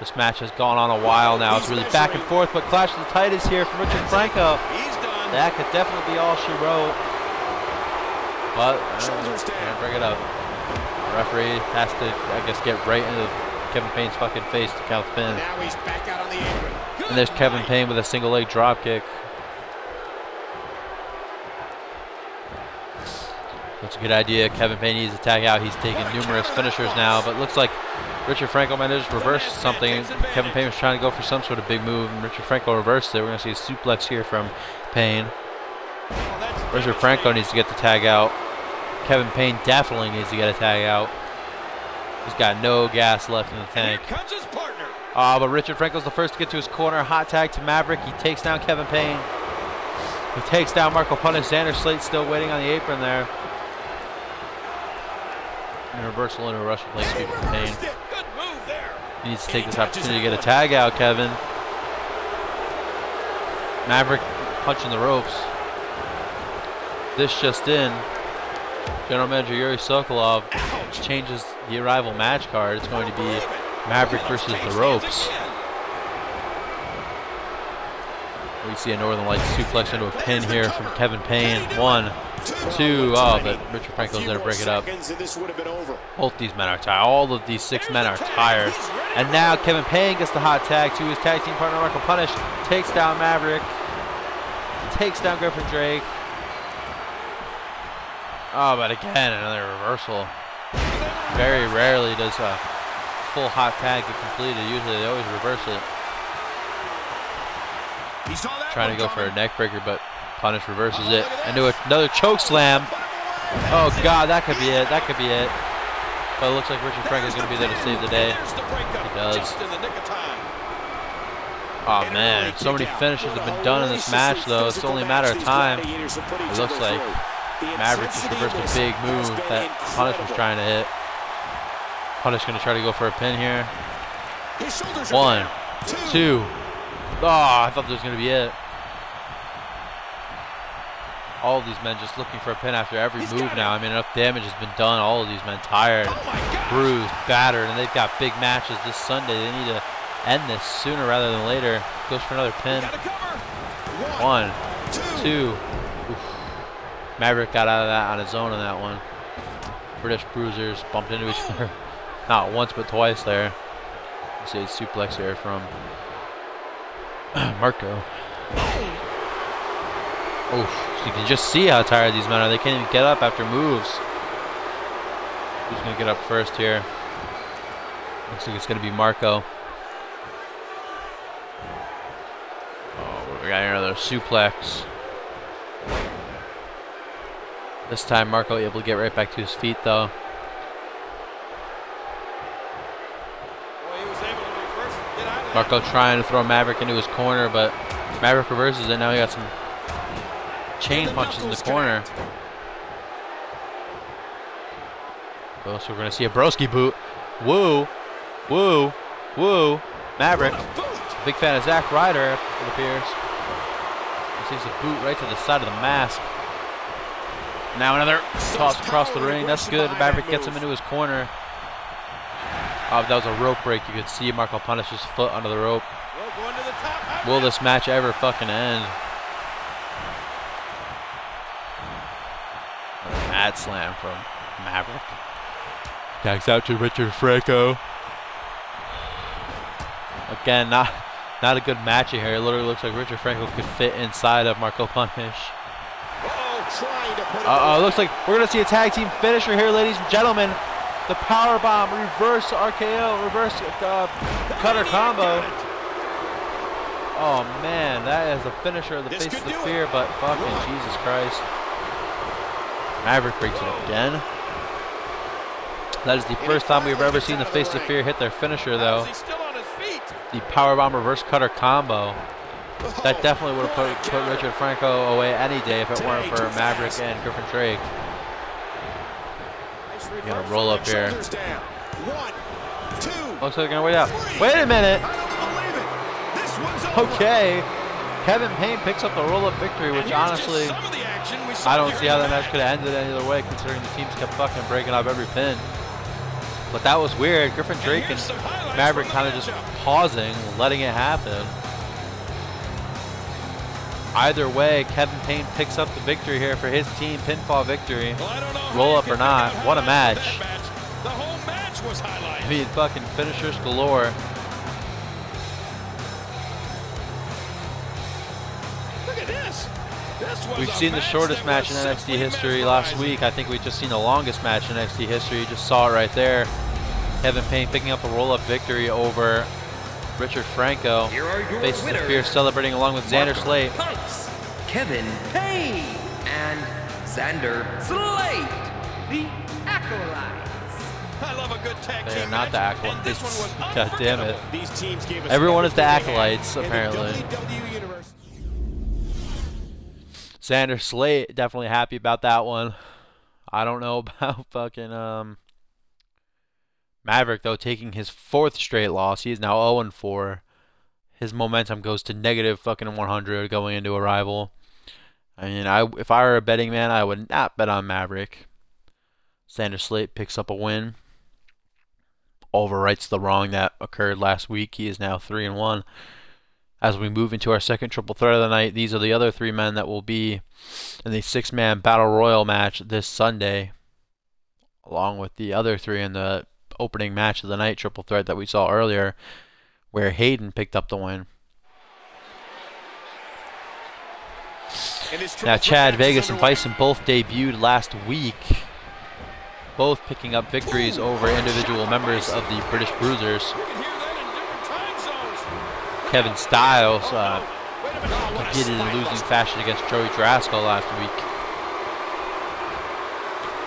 This match has gone on a while now. It's really back and forth, but Clash of the Titans here from Richard Franco. That could definitely be all she wrote. But can't bring it up. The referee has to, I guess, get right into Kevin Payne's fucking face to count the pin. And now he's back out on the apron. And there's Kevin Payne with a single leg drop kick. That's a good idea. Kevin Payne needs to tag out. He's taking numerous finishers now, but looks like Richard Franco managed to reverse something. Kevin Payne was trying to go for some sort of big move, and Richard Franco reversed it. We're going to see a suplex here from Payne. Richard Franco needs to get the tag out. Kevin Payne definitely needs to get a tag out. He's got no gas left in the tank. But Richard Franco's the first to get to his corner. Hot tag to Maverick. He takes down Kevin Payne. He takes down Marco Punish. Xander Slate still waiting on the apron there. And a reversal into a Russian leg sweep from Payne. Good move there. He needs to take this opportunity to get a tag out, Kevin. Maverick punching the ropes. This just in. General Manager Yuri Sokolov changes the Arrival match card. It's going to be Maverick versus the ropes. We see a Northern Lights suplex into a pin here from Kevin Payne. 1, 2, oh, but Richard Franco's there to break it up. Both these men are tired. All of these six men are tired. And now Kevin Payne gets the hot tag to his tag team partner Marco Punish. Takes down Maverick. Takes down Griffin Drake. Oh, but again, another reversal. Very rarely does a full hot tag get completed. Usually they always reverse it. Trying to go for a neck breaker, but Punish reverses it into another choke slam. Oh God, that could be it. That could be it. But it looks like Richard Franco is going to be there to save the day. He does. Oh man, so many finishes have been done in this match, though. It's only a matter of time. It looks like Maverick just reversed a big move that Punish was trying to hit. Punish going to try to go for a pin here. 1, 2. Oh, I thought that was going to be it. All of these men just looking for a pin after every move now. I mean, enough damage has been done. All of these men tired, bruised, battered, and they've got big matches this Sunday. They need to end this sooner rather than later. Goes for another pin. 1, 2. Oof. Maverick got out of that on his own on that one. British Bruisers bumped into each other. Not once, but twice there. You see a suplex here from Marco. Oh, so you can just see how tired these men are. They can't even get up after moves. Who's going to get up first here? Looks like it's going to be Marco. Oh, we got another suplex. This time Marco able to get right back to his feet, though. Marco trying to throw Maverick into his corner, but Maverick reverses it. Now he got some chain punches in the corner. Also, we're going to see a broski boot. Woo, woo, woo. Maverick, big fan of Zack Ryder, it appears. He sees a boot right to the side of the mask. Now another toss across the ring. That's good. Maverick gets him into his corner. Oh, that was a rope break. You could see Marco Punish's foot under the rope. Will this match ever fucking end? Mad slam from Maverick. Tags out to Richard Franco. Again, not a good match in here. It literally looks like Richard Franco could fit inside of Marco Punish. Looks like we're going to see a tag team finisher here, ladies and gentlemen. The power bomb, reverse RKO, reverse cutter combo. Oh man, that is the finisher of the Faces of Fear, but fucking Jesus Christ. Maverick breaks it again. That is the first time we've ever seen the Faces of Fear hit their finisher, though. The powerbomb reverse cutter combo. That definitely would have put Richard Franco away any day if it weren't for Maverick and Griffin Drake. Gonna roll up here. Looks like they're gonna wait out. Wait a minute! Okay. Kevin Payne picks up the roll-up victory, which honestly, I don't see how the match could have ended any other way, considering the teams kept fucking breaking up every pin. But that was weird. Griffin Drake and Maverick kind of just pausing, letting it happen. Either way, Kevin Payne picks up the victory here for his team, pinfall victory, roll up or not. What a match. The whole match was highlighted. I mean, fucking finishers galore. Look at this. We've seen the shortest match in NXT history last week. I think we've just seen the longest match in NXT history. You just saw it right there. Kevin Payne picking up a roll-up victory over Richard Franco. Faces of Fear celebrating along with Xander Slate. Punks, Kevin Payne and Xander Slate, the Acolytes. I love a good tag team. They are not the Acolytes. God damn it. These teams gave us everyone is the Acolytes, apparently. Xander Slate definitely happy about that one. I don't know about fucking Maverick, though, taking his 4th straight loss. He is now 0-4. His momentum goes to negative fucking 100 going into Arrival. I mean, if I were a betting man, I would not bet on Maverick. Xander Slate picks up a win. Overrights the wrong that occurred last week. He is now 3-1. As we move into our second triple threat of the night, these are the other 3 men that will be in the 6-man Battle Royal match this Sunday, along with the other 3 in the opening match of the night triple threat that we saw earlier, where Hayden picked up the win. Now Chad Vegas and Bison both debuted last week, both picking up victories over individual members of the British Bruisers. Kevin Styles competed in losing fashion against Joey Drasko last week,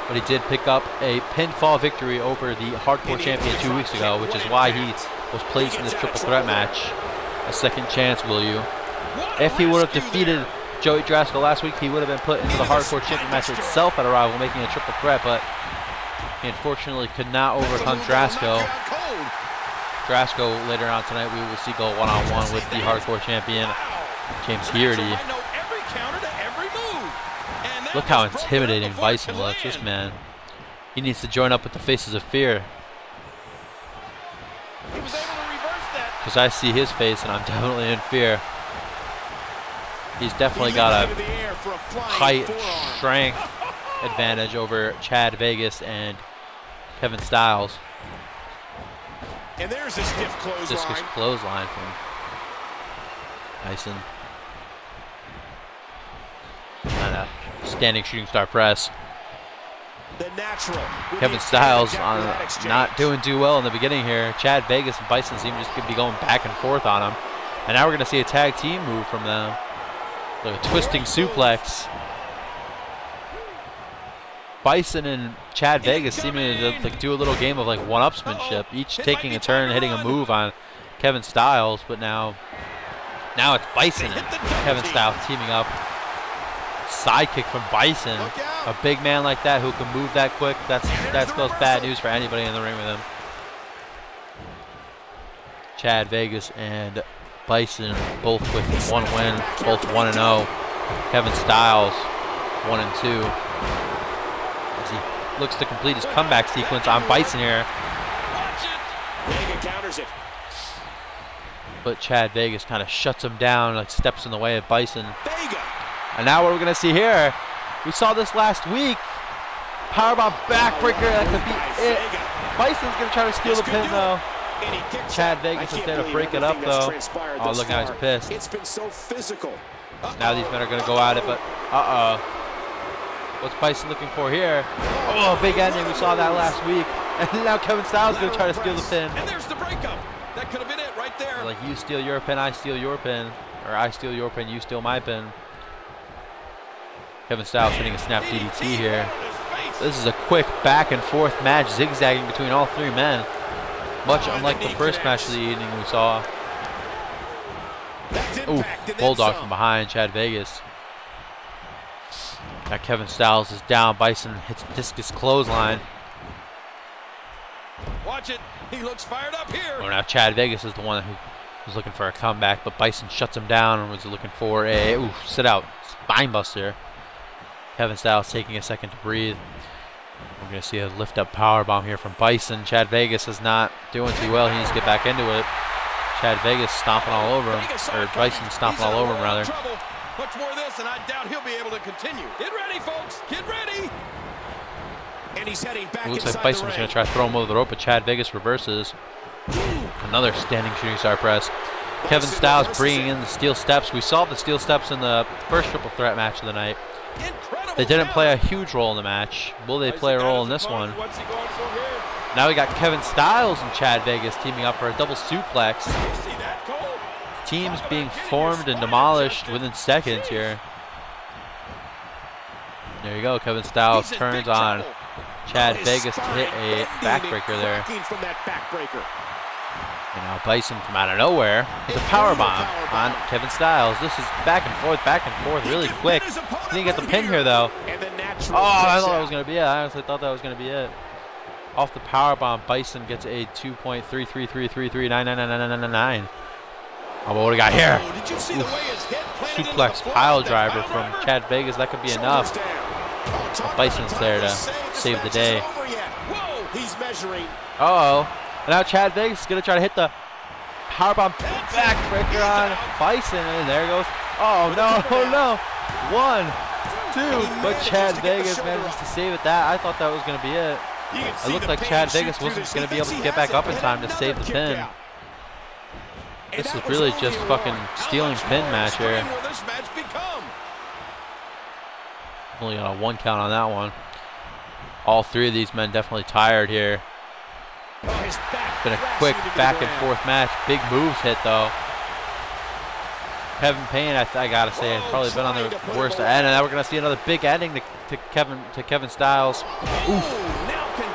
but he did pick up a pinfall victory over the Hardcore Champion 2 weeks ago, which is why he was placed in this triple threat match. A second chance, will you? If he would have defeated Joey Drasko last week, he would have been put into the Hardcore Champion match itself at Arrival, making a triple threat, but he unfortunately could not overcome Drasko. Drasko, later on tonight, we will see go one-on-one with the Hardcore Champion, James Gearty. Look how intimidating Bison looks. This man, he needs to join up with the Faces of Fear, because I see his face and I'm definitely in fear. He's definitely got a height, strength advantage over Chad Vegas and Kevin Styles. And there's a stiff clothesline from Bison. Standing shooting star press. Kevin Styles on not doing too well in the beginning here. Chad Vegas and Bison seem just to be going back and forth on him. And now we're going to see a tag team move from them. The twisting suplex. Bison and Chad Vegas seeming to do a little game of like one-upsmanship, each taking a turn, hitting a move on Kevin Styles. But now it's Bison and Kevin Styles teaming up. Sidekick from Bison, a big man like that who can move that quick, that's both bad news for anybody in the ring with him. Chad Vegas and Bison both with one win, both 1-0. Kevin Styles 1-2. As he looks to complete his comeback sequence on Bison here. But Chad Vegas kind of shuts him down, like steps in the way of Bison. And now what we're going to see here, we saw this last week, powerbomb backbreaker, that could be it. Bison's going to try to steal the pin though. Chad Vegas is there to break it up though. Oh, look how he's pissed. Now these men are going to go at it, but What's Bison looking for here? Oh, big ending. We saw that last week. And now Kevin Styles is going to try to steal the pin. And there's the breakup. That could have been it right there. Like, you steal your pin, I steal your pin. Or I steal your pin, you steal my pin. Kevin Styles hitting a snap DDT here. This is a quick back and forth match, zigzagging between all three men. Much unlike the first match of the evening we saw. Ooh, bulldog from behind, Chad Vegas. Now Kevin Styles is down. Bison hits discus clothesline. Watch it. He looks fired up here. Oh, now Chad Vegas is the one who was looking for a comeback, but Bison shuts him down and was looking for a sit out spine buster. Kevin Styles taking a second to breathe. We're going to see a lift-up powerbomb here from Bison. Chad Vegas is not doing too well. He needs to get back into it. Chad Vegas stomping all over him, or Bison stomping all over him, rather. Much more of this, and I doubt he'll be able to continue. Get ready, folks. Get ready. And he's heading back. It looks like Bison's going to try to throw him over the rope, but Chad Vegas reverses. Another standing shooting star press. Kevin Styles bringing in the steel steps. We saw the steel steps in the first triple threat match of the night. They didn't play a huge role in the match. Will they play a role in this one? Now we got Kevin Styles and Chad Vegas teaming up for a double suplex. Teams being formed and demolished within seconds here. There you go. Kevin Styles turns on Chad Vegas to hit a backbreaker there. And now Bison from out of nowhere with a powerbomb on Kevin Styles. This is back and forth, really quick. He didn't get the pin here, though. Oh, I thought that was going to be it. I honestly thought that was going to be it. Off the powerbomb, Bison gets a 2.33333999999. Oh, but what do we got here? Suplex pile driver from Chad Vegas. That could be enough. Bison's there to save the day. Uh-oh. And now Chad Vegas is going to try to hit the powerbomb backbreaker on Bison. And there it goes. Oh, no. Oh, no. One, two. But Chad Vegas manages to save it. That I thought that was going to be it. It looked like Chad Vegas wasn't going to be able to get back up in time to save the pin. This is really just fucking stealing pin match here. Only got a one count on that one. All three of these men definitely tired here. Been a quick back and forth match. Big moves hit though. Kevin Payne, I gotta say, has probably been on the worst end, and now we're gonna see another big ending to Kevin Styles. Oof.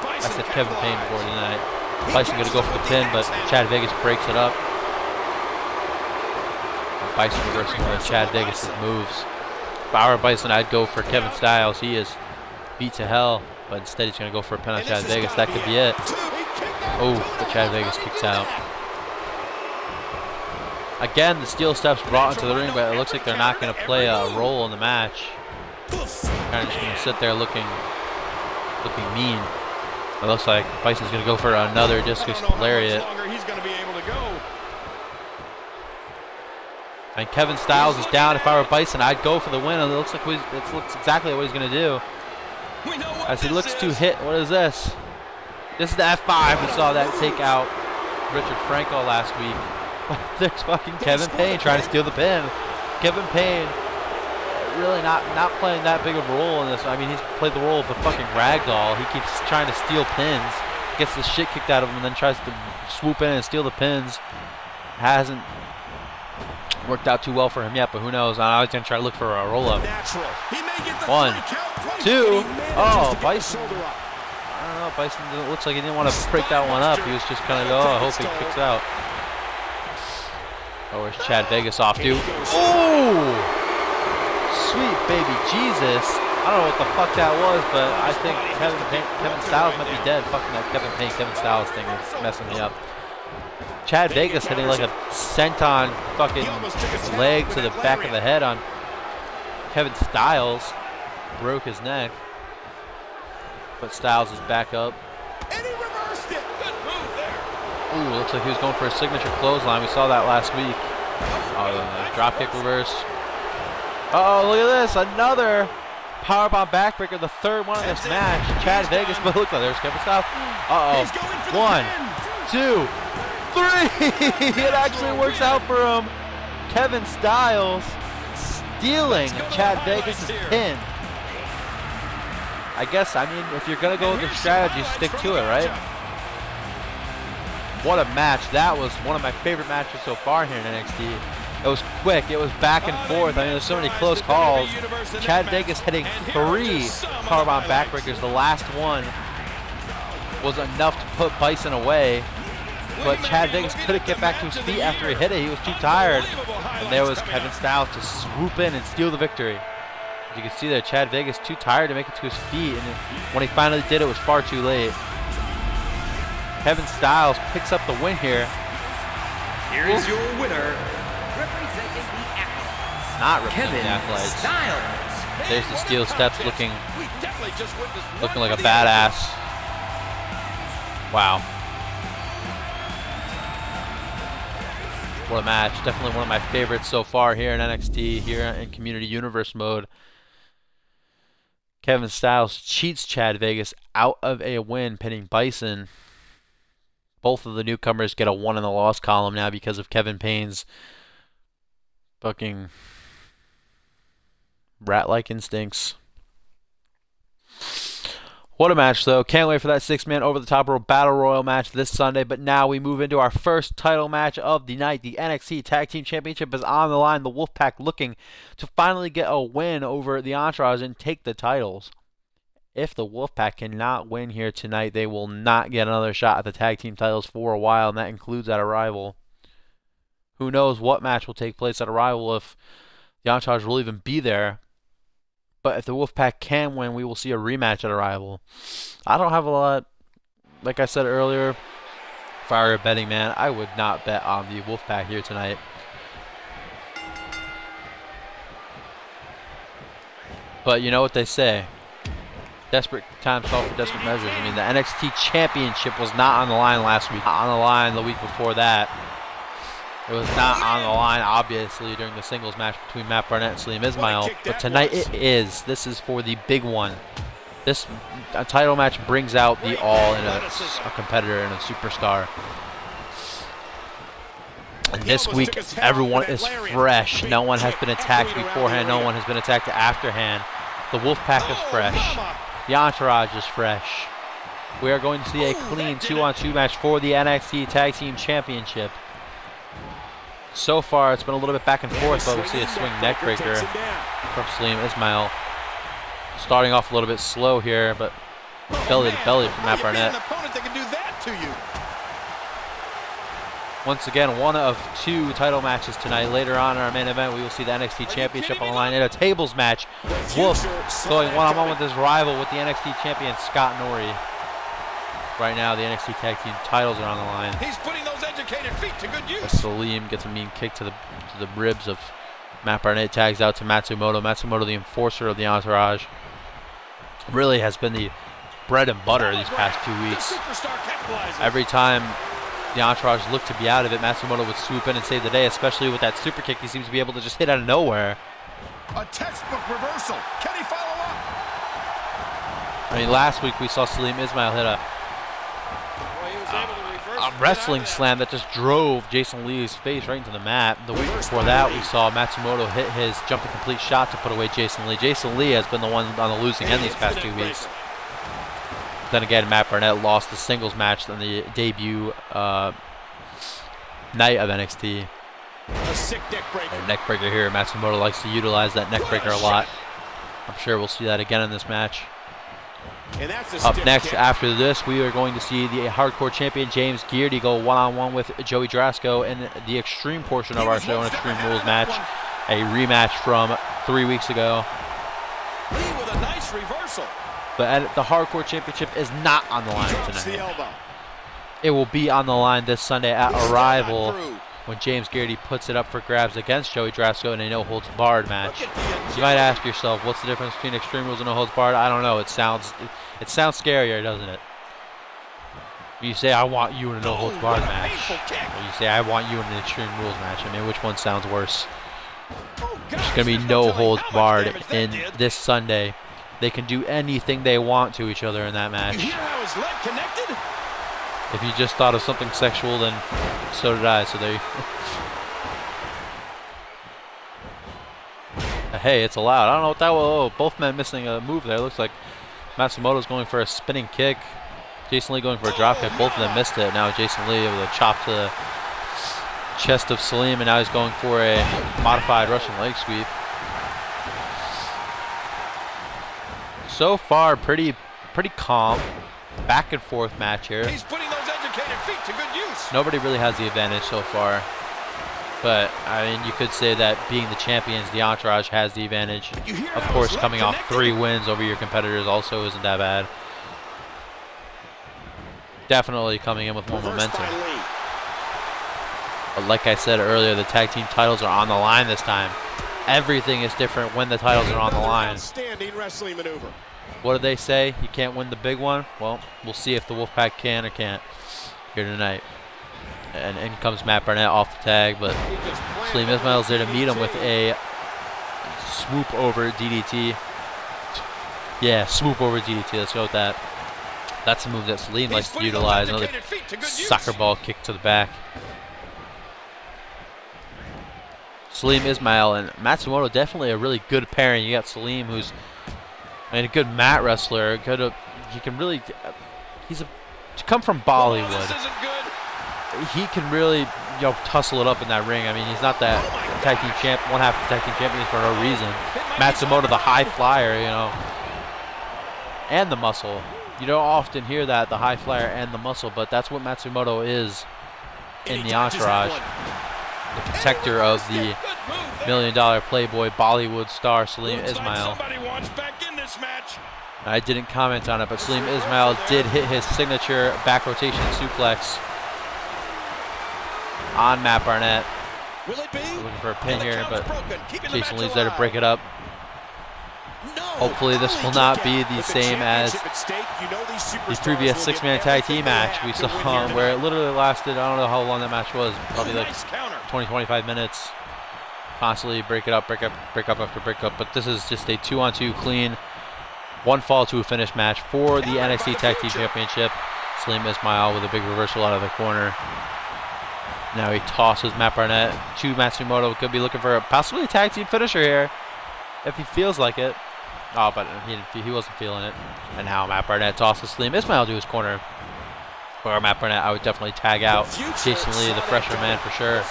I said Kevin Payne before tonight. Bison gonna go for the pin, but Chad Vegas breaks it up. Bison reversing one of Chad Vegas' moves. If I were Bison, I'd go for Kevin Styles. He is beat to hell, but instead he's gonna go for a pin on Chad Vegas. That could be it. Oh, but Chad Vegas kicks out. Again, the steel steps brought into the ring, but it looks like they're not going to play a role in the match. Kind of just going to sit there looking mean. It looks like Bison's going to go for another discus lariat. And Kevin Styles is down. If I were Bison, I'd go for the win. And it looks like it looks exactly what he's going to do. As he looks to hit, what is this? This is the F5. We saw that take out Richard Franco last week. There's fucking Kevin Payne trying to steal the pin. Kevin Payne really not playing that big of a role in this. I mean, he's played the role of the fucking ragdoll. He keeps trying to steal pins, gets the shit kicked out of him, and then tries to swoop in and steal the pins. Hasn't worked out too well for him yet, but who knows? I was gonna try to look for a roll-up. One, two. Oh, Bison. I don't know. Bison looks like he didn't want to break that one up. He was just kind of go, oh, I hope he kicks out. Oh, where's Chad Vegas off to? Oh! Sweet baby Jesus. I don't know what the fuck that was, but I think Kevin Styles might be dead. Fucking that Kevin Payne, Kevin Styles thing is messing me up. Chad Vegas hitting like a senton fucking leg to the back of the head on Kevin Styles. Broke his neck. But Styles is back up. Ooh, looks like he was going for a signature clothesline. We saw that last week. Dropkick reverse. Uh-oh, look at this. Another powerbomb backbreaker, the third one in this match. Chad Vegas, but look, there's Kevin Styles. Uh-oh. One, two, three. It actually works out for him. Kevin Styles stealing Chad Vegas' pin. I guess, I mean, if you're going to go with the strategy, stick to it, right? What a match. That was one of my favorite matches so far here in NXT. It was quick. It was back and forth. I mean, there's so many close calls. Chad Vegas hitting 3 powerbomb backbreakers. The last one was enough to put Bison away. But Chad Vegas couldn't get back to his feet after he hit it. He was too tired. And there was Kevin Styles to swoop in and steal the victory. As you can see there, Chad Vegas too tired to make it to his feet. And when he finally did, it was far too late. Kevin Styles picks up the win here. Here is your winner. Representing the Acolytes. Not representing the Acolytes. Styles. There's the steel steps looking like a badass. Wow. What a match. Definitely one of my favorites so far here in NXT, here in Community Universe Mode. Kevin Styles cheats Chad Vegas out of a win, pinning Bison. Both of the newcomers get a 1 in the loss column now because of Kevin Payne's fucking rat-like instincts. What a match, though. Can't wait for that 6-man over-the-top row battle royal match this Sunday. But now we move into our first title match of the night. The NXT Tag Team Championship is on the line. The Wolfpack looking to finally get a win over the Entourage and take the titles. If the Wolfpack cannot win here tonight, they will not get another shot at the tag team titles for a while, and that includes at Arrival. Who knows what match will take place at Arrival, if the Entourage will even be there. But if the Wolfpack can win, we will see a rematch at Arrival. I don't have a lot. Like I said earlier, if I were a betting man, I would not bet on the Wolfpack here tonight. But you know what they say. Desperate times call for desperate measures. I mean, the NXT Championship was not on the line last week. Not on the line the week before that. It was not on the line, obviously, during the singles match between Matt Barnett and Salim Ismail. But tonight it is. This is for the big one. This title match brings out the all in a competitor and a superstar. And this week, everyone is fresh. No one has been attacked beforehand. No one has been attacked afterhand. The Wolfpack is fresh. The Entourage is fresh. We are going to see a clean 2-on-2 match for the NXT Tag Team Championship. So far, it's been a little bit back and forth, but we see a swing neckbreaker from Salim Ismail. Starting off a little bit slow here, but belly to belly from Matt Barnett. Once again, one of 2 title matches tonight. Later on in our main event, we will see the NXT Championship on the line in a tables match. Wolf going one-on-one with his rival, with the NXT champion, Scott Norrie. Right now, the NXT Tag Team titles are on the line. He's putting those educated feet to good use. Salim gets a mean kick to the ribs of Matt Barnett. Tags out to Matsumoto. Matsumoto, the enforcer of the Entourage, really has been the bread and butter these past 2 weeks. Every time the Entourage looked to be out of it, Matsumoto would swoop in and save the day, especially with that super kick he seems to be able to just hit out of nowhere. A textbook reversal. Can he follow up? I mean, last week we saw Salim Ismail hit a wrestling slam that just drove Jason Lee's face right into the mat. The week before that, we saw Matsumoto hit his jump and complete shot to put away Jason Lee. Jason Lee has been the one on the losing end these past 2 weeks. Then again, Matt Barnett lost the singles match on the debut night of NXT. A sick neckbreaker. Neckbreaker here. Matsumoto likes to utilize that neckbreaker a lot. I'm sure we'll see that again in this match. And that's up next. Kick. After this, we are going to see the Hardcore Champion James Gearty go one-on-one with Joey Drasko in the Extreme portion of our show, an Extreme Rules match, a rematch from 3 weeks ago. Lee with a nice reversal. But the Hardcore Championship is not on the line tonight. It will be on the line this Sunday at Arrival when James Gearty puts it up for grabs against Joey Drasko in a no-holds-barred match. You might ask yourself, what's the difference between Extreme Rules and no-holds-barred? I don't know. It sounds scarier, doesn't it? You say, I want you in a no-holds-barred match. Or you say, I want you in an Extreme Rules match. I mean, which one sounds worse? There's going to be no-holds-barred in this Sunday. They can do anything they want to each other in that match. If you just thought of something sexual, then so did I. So there you Hey, it's allowed. I don't know what that was. Oh, both men missing a move there. Looks like Matsumoto's going for a spinning kick. Jason Lee going for a drop kick. Both of them missed it. Now Jason Lee with a chop to the chest of Salim, and now he's going for a modified Russian leg sweep. So far, pretty calm, back and forth match here. He's putting those educated feet to good use. Nobody really has the advantage so far, but I mean, you could say that being the champions, the Entourage has the advantage. Of course, coming off 3 wins over your competitors also isn't that bad. Definitely coming in with more momentum. But like I said earlier, the tag team titles are on the line this time. Everything is different when the titles are on the line. Wrestling maneuver. What do they say? You can't win the big one? Well, we'll see if the Wolfpack can or can't here tonight. And in comes Matt Barnett off the tag, but Salim Ismail is there to meet him with a swoop over DDT. Yeah, swoop over DDT. Let's go with that. That's a move that Salim likes to utilize. Another soccer ball kick to the back. Salim Ismail and Matsumoto, definitely a really good pairing. You got Salim, who's a good mat wrestler. He can really, come from Bollywood. He can really, tussle it up in that ring. I mean, he's not that tag team champ, one half of the tag team champions for no reason. Matsumoto, the high flyer, and the muscle. You don't often hear that, the high flyer and the muscle, but that's what Matsumoto is in the Entourage. The protector of the $1 million playboy Bollywood star Salim Ismail. I didn't comment on it, but Salim Ismail did hit his signature back rotation suplex on Matt Barnett. Looking for a pin here, but Jason Lee's there to break it up. Hopefully this will not be the same as the previous 6-man tag team match we saw where it literally lasted, I don't know how long that match was, probably like 20, 25 minutes. Constantly break up after break up, but this is just a 2-on-2 clean, 1 fall to a finish match for the NXT Tag Team Championship. Salim Ismail with a big reversal out of the corner. Now he tosses Matt Barnett to Matsumoto, could be looking for possibly a tag team finisher here, if he feels like it. Oh, but he wasn't feeling it. And now Matt Barnett tosses Salim Ismail to his corner. Or Matt Barnett, I would definitely tag out Jason Lee, the fresher man for sure.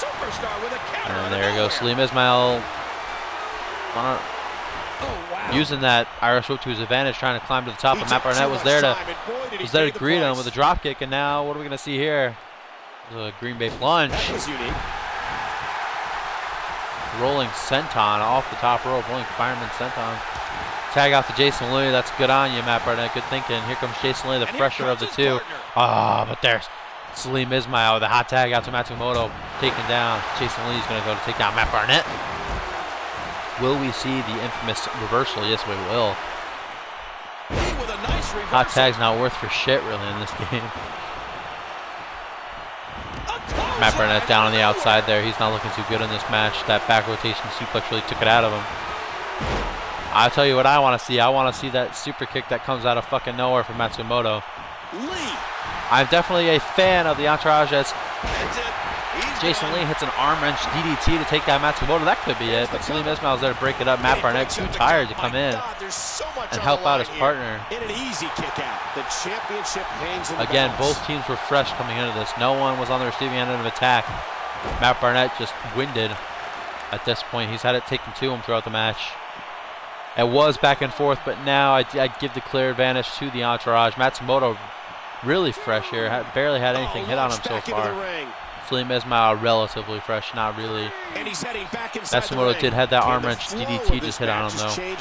And there you go, Salim Ismail using that Irish whip to his advantage, trying to climb to the top. And Matt Barnett was there to greet him with a drop kick. And now what are we gonna see here? The Green Bay plunge. Rolling senton off the top rope, rolling fireman senton. Tag out to Jason Lee. That's good on you, Matt Barnett. Good thinking. Here comes Jason Lee, the fresher of the two. Ah, but there's Salim Ismail, the hot tag out to Matsumoto, taken down. Jason Lee's going to go to take down Matt Barnett. Will we see the infamous reversal? Yes, we will. Hot tag's not worth for shit, really, in this game. Matt Barnett down on the outside there. He's not looking too good in this match. That back rotation suplex really took it out of him. I'll tell you what I want to see. I want to see that super kick that comes out of fucking nowhere from Matsumoto. Lee. I'm definitely a fan of the Entourage as Jason Lee hits an arm wrench DDT to take down Matsumoto. That could be it, but Salim Ismail's there to break it up. Matt Barnett too tired to come in and help out his partner. Again, both teams were fresh coming into this. No one was on the receiving end of an attack. Matt Barnett just winded at this point. He's had it taken to him throughout the match. It was back and forth, but now I give the clear advantage to the Entourage. Matsumoto really fresh here, barely had anything hit on him so far. Salim Ismail relatively fresh, not really. And he's heading back. Matsumoto did have that arm wrench DDT just hit on him though.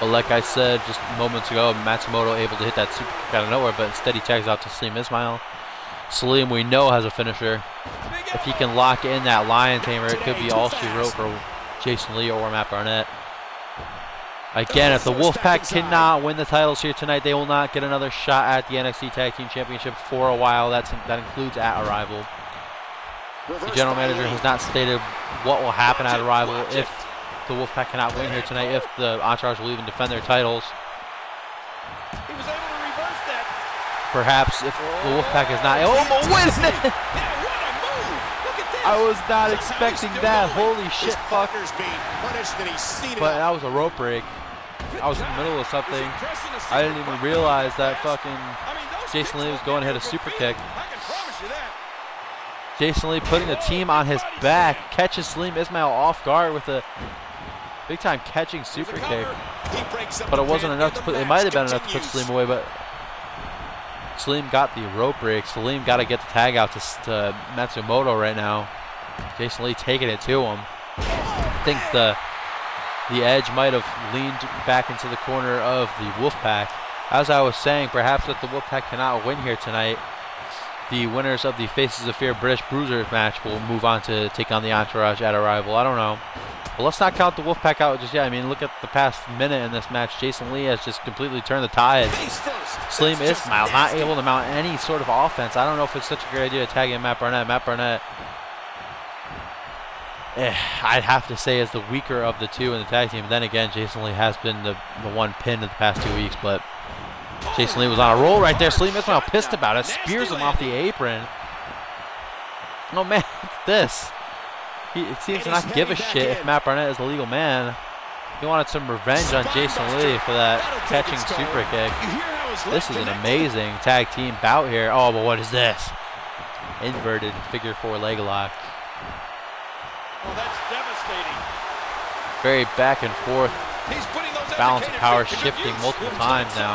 But like I said just moments ago, Matsumoto able to hit that super kick out of nowhere, but instead he tags out to Salim Ismail. Salim we know has a finisher. If he can lock in that lion tamer, it could be all she wrote for Jason Lee or Matt Barnett. Again, if the Wolfpack cannot win the titles here tonight, they will not get another shot at the NXT Tag Team Championship for a while. That includes at Arrival. The general manager has not stated what will happen at Arrival if the Wolfpack cannot win here tonight, if the Entourage will even defend their titles. Perhaps if the Wolfpack is not... Oh, wait a minute! I was not expecting that. Holy shit, fuckers! But that was a rope break. I was in the middle of something. I didn't even realize that fucking Jason Lee was going ahead of super kick. Jason Lee putting the team on his back, catches Salim Ismail off guard with a big time catching super kick. But it wasn't enough to put, it might have been enough to put Salim away, but Salim got the rope break. Salim got to get the tag out to Matsumoto right now. Jason Lee taking it to him. I think the Edge might have leaned back into the corner of the Wolfpack. As I was saying, perhaps that the Wolfpack cannot win here tonight, the winners of the Faces of Fear British Bruisers match will move on to take on the Entourage at Arrival. I don't know. But let's not count the Wolfpack out just yet. I mean, look at the past minute in this match. Jason Lee has just completely turned the tide. Salim Ismail not able to mount any sort of offense. I don't know if it's such a great idea to tag in Matt Barnett. Matt Barnett, I'd have to say, is the weaker of the two in the tag team. Then again, Jason Lee has been the one pinned in the past 2 weeks, but Jason Lee was on a roll right there. Salim Ismail pissed about it. Spears him off the apron. Oh man, what's this? It seems to not give a shit if Matt Barnett is the legal man. He wanted some revenge on Jason Lee for that catching super kick. This is an amazing tag team bout here. Oh, but what is this? Inverted figure four leg lock. Well, that's devastating. Very back and forth. Balance of power shifting multiple times now.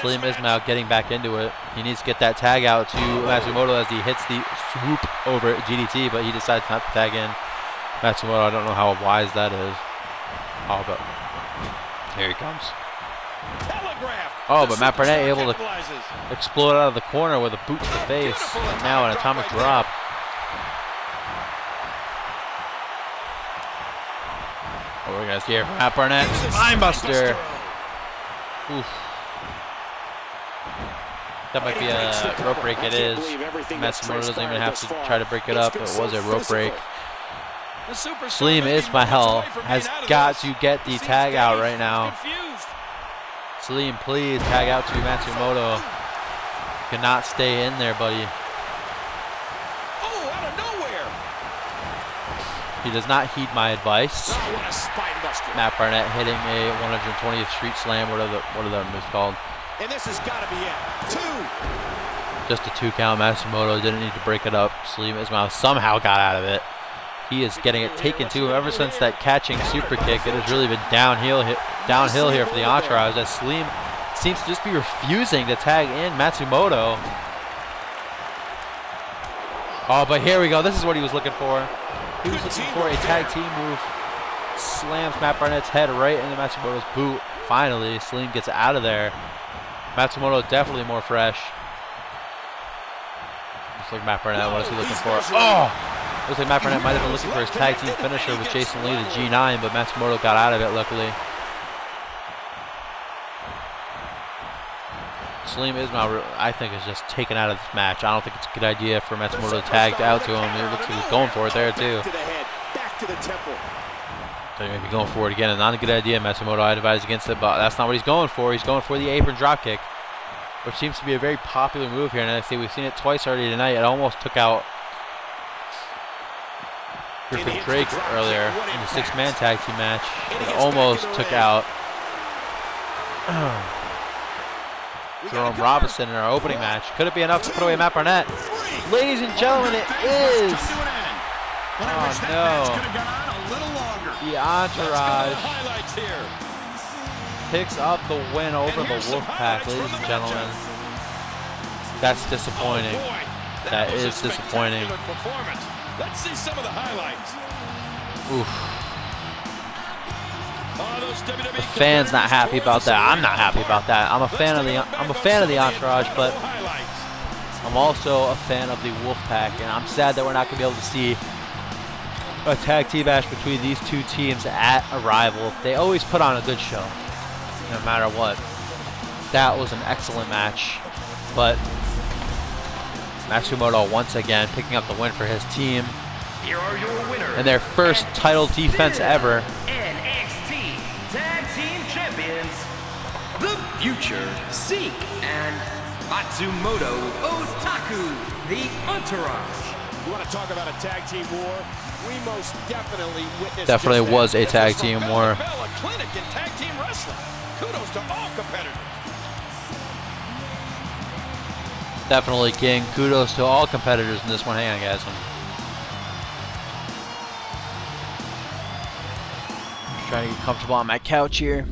Salim Ismail getting back into it. He needs to get that tag out to Matsumoto as he hits the swoop over GDT, but he decides not to tag in Matsumoto. I don't know how wise that is. Oh, but here he comes. Oh, but Matt Barnett able to explode out of the corner with a boot to the face. And now an atomic drop. Oh, we're going to see here from Matt Barnett. Spinebuster. Oof. That might be a rope break. It is. Matsumoto doesn't even have to try to break it up. It was a rope break. Salim Ismail has got to get the tag out right now. Salim, please tag out to Matsumoto. You cannot stay in there, buddy. He does not heed my advice. Matt Barnett hitting a 120th Street Slam, whatever that move's called. And this has got to be it. Two. Just a two count. Matsumoto didn't need to break it up. Salim Ismail somehow got out of it. He is getting it taken to him ever since that catching super kick. It has really been downhill here for the Entourage, as Salim seems to just be refusing to tag in Matsumoto. Oh, but here we go. This is what he was looking for. He was looking for a tag team move. Slams Matt Barnett's head right into Matsumoto's boot. Finally, Salim gets out of there. Matsumoto definitely more fresh. Looks like Matt Barnett, what is he looking for? Oh! Looks like Matt Barnett might have been looking for his tag team finisher with Jason Lee, the G9, but Matsumoto got out of it, luckily. Salim Ismail, I think, is just taken out of this match. I don't think it's a good idea for Matsumoto to tag out to him. It looks like he's going for it there, too. So he may be going for it again. Not a good idea, Matsumoto. I'd advise against it, but that's not what he's going for. He's going for the apron dropkick, which seems to be a very popular move here in NXT. We've seen it twice already tonight. It almost took out Griffin Drake earlier in the six-man tag team match. It almost took out Jerome Robinson in our opening match. Could it be enough to put away Matt Barnett? Ladies and gentlemen, it is. Oh no. The Entourage picks up the win over the Wolfpack, ladies and gentlemen. That's disappointing. That is disappointing. Let's see some of the highlights. Oof. The fans not happy about that. I'm not happy about that. I'm a fan of the Entourage, but I'm also a fan of the Wolfpack, and I'm sad that we're not going to be able to see a tag team match between these two teams at Arrival. They always put on a good show, no matter what. That was an excellent match, but Matsumoto once again picking up the win for his team. Here are your winners, and their first title defense ever. Future, Seek, and Matsumoto Otaku, the Entourage. You want to talk about a tag team war? we most definitely witnessed. Definitely was a tag team war. Clinic and tag team wrestling. Kudos to all competitors. Definitely king. Kudos to all competitors in this one. Hang on, guys. I'm just trying to get comfortable on my couch here.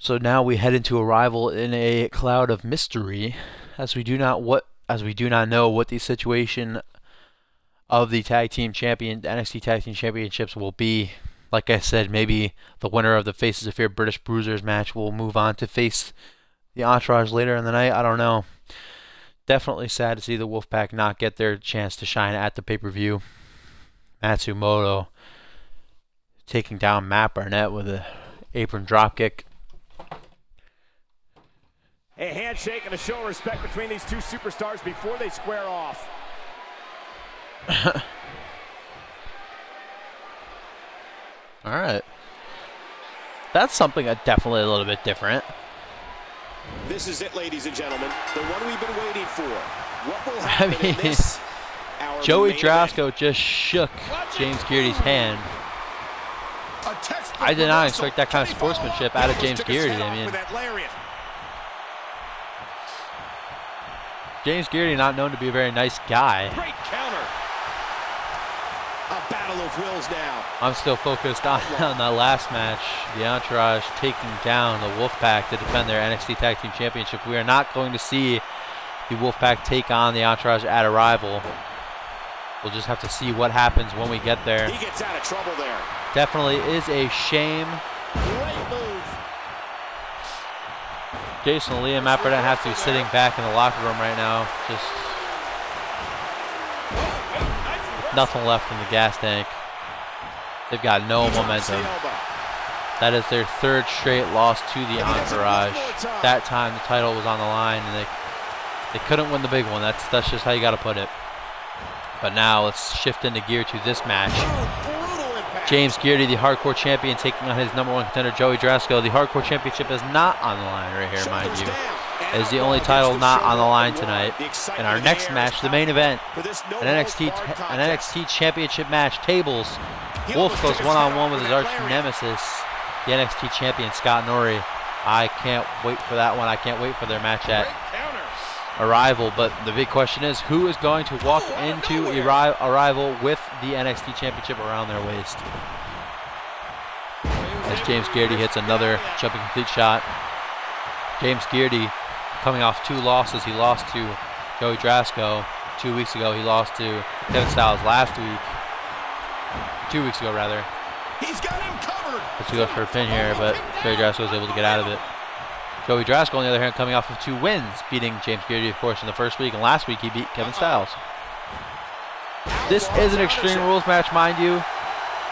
So now we head into Arrival in a cloud of mystery, as we do not know what the situation of the tag team champion, the NXT tag team championships, will be. Like I said, maybe the winner of the Faces of Fear British Bruisers match will move on to face the Entourage later in the night. I don't know. Definitely sad to see the Wolfpack not get their chance to shine at the pay-per-view. Matsumoto taking down Matt Barnett with an apron dropkick. A handshake and a show of respect between these two superstars before they square off. All right. That's something definitely a little bit different. This is it, ladies and gentlemen. The one we've been waiting for. What will happen in this? Joey Drasko just shook James Gearty's hand. I did not expect that kind of sportsmanship out of James Gearty. I mean, James Gearty, not known to be a very nice guy. Great counter. A battle of wills now. I'm still focused on that last match. The Entourage taking down the Wolfpack to defend their NXT Tag Team Championship. We are not going to see the Wolfpack take on the Entourage at Arrival. We'll just have to see what happens when we get there. He gets out of trouble there. Definitely is a shame. Great move. Jason Lee and Matt Barnett have to be sitting back in the locker room right now, just with nothing left in the gas tank. They've got no momentum. That is their third straight loss to the Entourage. That time the title was on the line, and they couldn't win the big one. That's just how you got to put it. But now let's shift into gear to this match. James Gearty, the Hardcore Champion, taking on his number one contender, Joey Drasko. The Hardcore Championship is not on the line right here, mind you. It is the only title not on the line tonight. In our next match, the main event, an NXT Championship match, Tables. Wolf goes one-on-one with his arch nemesis, the NXT Champion, Scott Norrie. I can't wait for that one. I can't wait for their match at Arrival. But the big question is, who is going to walk into Arrival with the NXT Championship around their waist? As James Gearty hits another jumping complete shot. James Gearty coming off two losses. He lost to Joey Drasko 2 weeks ago. He lost to Kevin Styles last week. 2 weeks ago, rather. He's got him covered. Let's go for a pin here, but Joey Drasko was able to get out of it. Joey Drasko, on the other hand, coming off of 2 wins, beating James Gearty, of course, in the first week, and last week he beat Kevin Styles. This is an Extreme Rules match, mind you.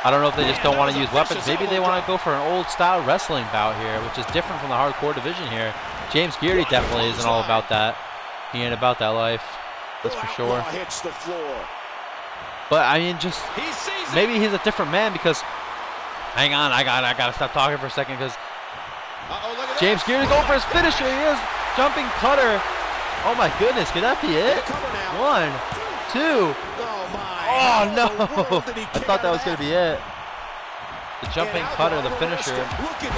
I don't know if they just don't want to use weapons. Maybe they want to go for an old-style wrestling bout here, which is different from the hardcore division here. James Gearty definitely isn't all about that. He ain't about that life, that's for sure. But, I mean, just maybe he's a different man because... Hang on, I gotta stop talking for a second because... James Gearty going for his finisher. He is jumping cutter. Oh my goodness, could that be it? 1, 2. Oh no! I thought that was going to be it. The jumping cutter, the finisher,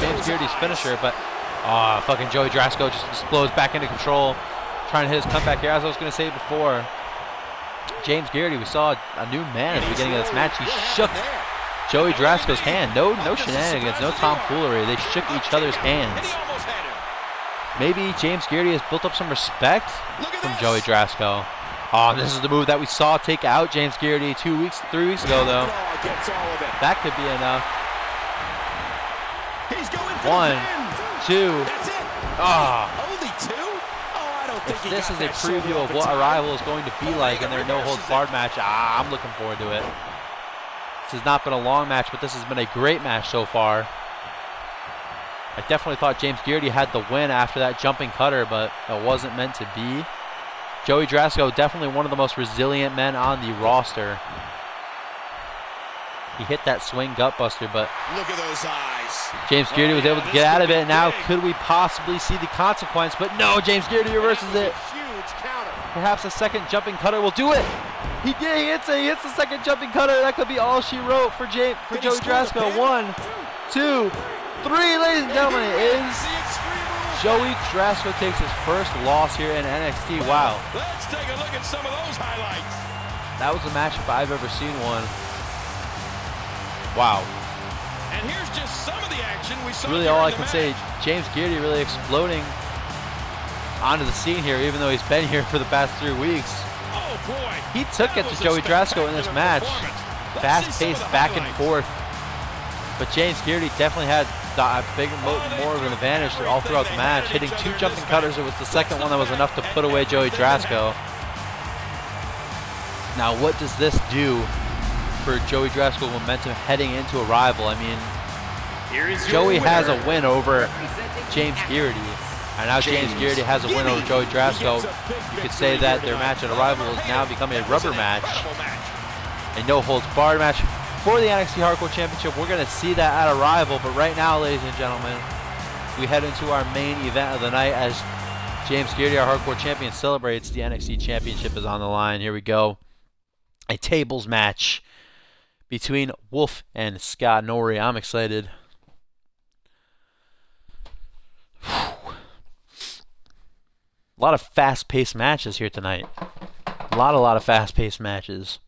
James Gearty's finisher. But fucking Joey Drasko just explodes back into control, trying to hit his comeback here. As I was going to say before, James Gearty, we saw a new man at the beginning of this match. He shook Joey Drasko's hand. No shenanigans, no tomfoolery. They shook each other's hands. Maybe James Gearty has built up some respect from Joey Drasko. Oh, this is the move that we saw take out James Gearty 3 weeks ago, though. That could be enough. 1, 2. Only two? If this is a preview of what Arrival is going to be like in their no-holds-barred match, I'm looking forward to it. This has not been a long match, but this has been a great match so far. I definitely thought James Gearty had the win after that jumping cutter, but it wasn't meant to be. Joey Drasko, definitely one of the most resilient men on the roster. He hit that swing gutbuster, but look at those eyes. James Gearty was able to get out of it. Now, could we possibly see the consequence? But no, James Gearty reverses it. Perhaps a second jumping cutter will do it. He did. He hits the second jumping cutter. That could be all she wrote for Joey Drasko. 1, 2, 3, ladies and gentlemen, is Joey Drasko takes his first loss here in NXT. Wow. Let's take a look at some of those highlights. That was a match if I've ever seen one. Wow. And here's just some of the action we saw. Really, all I can say, James Gearty really exploding onto the scene here, even though he's been here for the past 3 weeks. Oh boy! He took it to Joey Drasko in this match. Fast-paced back and forth. But James Gearty definitely had a big, more of an advantage all throughout the match, hitting 2 jumping cutters. It was the second one that was enough to put away Joey Drasko. Now, what does this do for Joey Drasko's momentum heading into Arrival? I mean, Joey has a win over James Gearty, and now James Gearty has a win over Joey Drasko. You could say that their match at Arrival has now become a rubber match, a no-holds-barred match for the NXT Hardcore Championship. We're going to see that at Arrival, but right now, ladies and gentlemen, we head into our main event of the night as James Gearty, our Hardcore Champion, celebrates the NXT Championship is on the line. Here we go. A tables match between Wolf and Scott Norrie. I'm excited. A lot of fast-paced matches here tonight. A lot of fast-paced matches.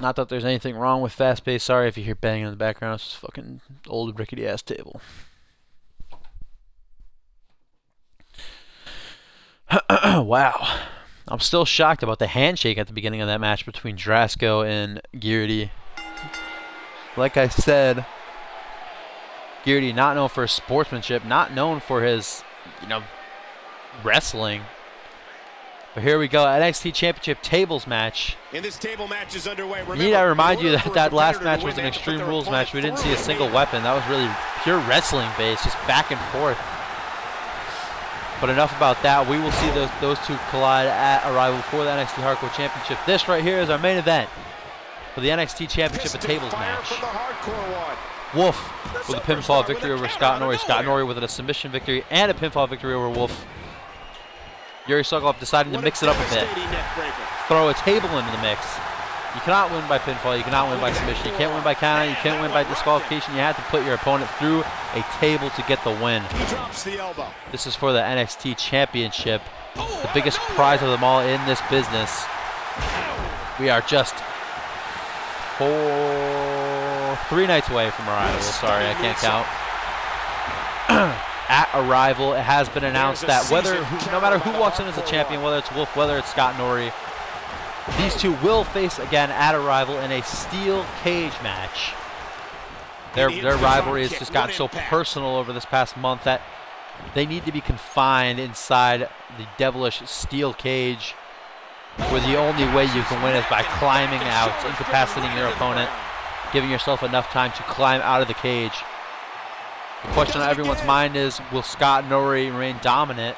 Not that there's anything wrong with fast-paced. Sorry if you hear banging in the background. It's just fucking old rickety-ass table. Wow. I'm still shocked about the handshake at the beginning of that match between Drasko and Gearty. Like I said, Gearty not known for his sportsmanship, not known for his, wrestling. But here we go, NXT Championship Tables match. And this table match is underway. Need I remind you that that last match was an Extreme Rules match. We didn't see a single weapon. That was really pure wrestling based, just back and forth. But enough about that. We will see those two collide at Arrival for the NXT Hardcore Championship. This right here is our main event for the NXT Championship, a tables match. Wolf with a pinfall victory over Scott Norrie. Scott Norrie with a submission victory and a pinfall victory over Wolf. Yuri Sokolov deciding to mix it up a bit. Throw a table into the mix. You cannot win by pinfall. You cannot win by submission. You can't win by count. You can't win by disqualification. You have to put your opponent through a table to get the win. This is for the NXT Championship, the biggest prize of them all in this business. We are just 3 nights away from Arrival. Sorry, I can't count. At Arrival, it has been announced that no matter who walks in as a champion, whether it's Wolf, whether it's Scott Norrie, these two will face again at Arrival in a steel cage match. Their rivalry has just gotten so personal over this past month that they need to be confined inside the devilish steel cage, where the only way you can win is by climbing out, incapacitating your opponent, giving yourself enough time to climb out of the cage. The question on everyone's mind is, will Scott Norrie remain dominant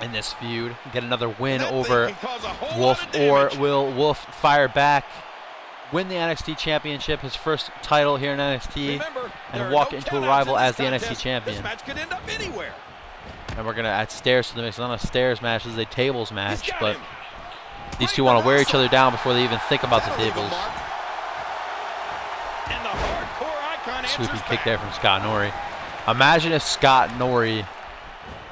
in this feud, get another win over Wolf, or will Wolf fire back, win the NXT Championship, his first title here in NXT, and walk into Arrival as the NXT Champion? This match could end up anywhere. And we're going to add stairs to the mix. It's not a stairs match, it's a tables match, but these two want to wear each other down before they even think about the tables. Swooping kick there from Scott Norrie. Imagine if Scott Norrie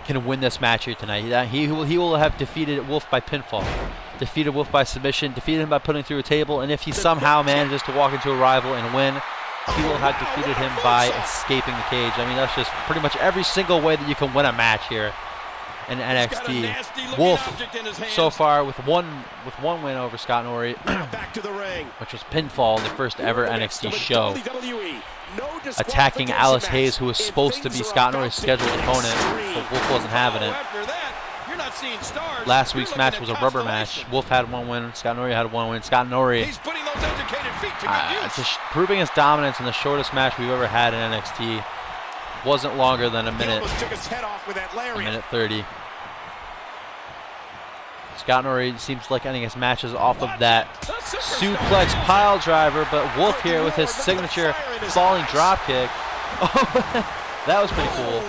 can win this match here tonight. He will have defeated Wolf by pinfall, defeated Wolf by submission, defeated him by putting through a table, and if he somehow manages to walk into Arrival and win, he will have defeated him by escaping the cage. I mean, that's just pretty much every single way that you can win a match here in NXT. Wolf so far with one win over Scott Norrie, which was pinfall in the first ever NXT show, attacking Alex Hayes, who was supposed to be Scott Norrie's scheduled opponent, but Wolf wasn't having it. Last week's match was a rubber match. Wolf had 1 win, Scott Norrie had 1 win. Scott Norrie just proving his dominance in the shortest match we've ever had in NXT. Wasn't longer than a minute 30. Scott Norrie seems like ending his matches off of that suplex pile driver, but Wolf here with his signature falling dropkick. Oh, That was pretty cool.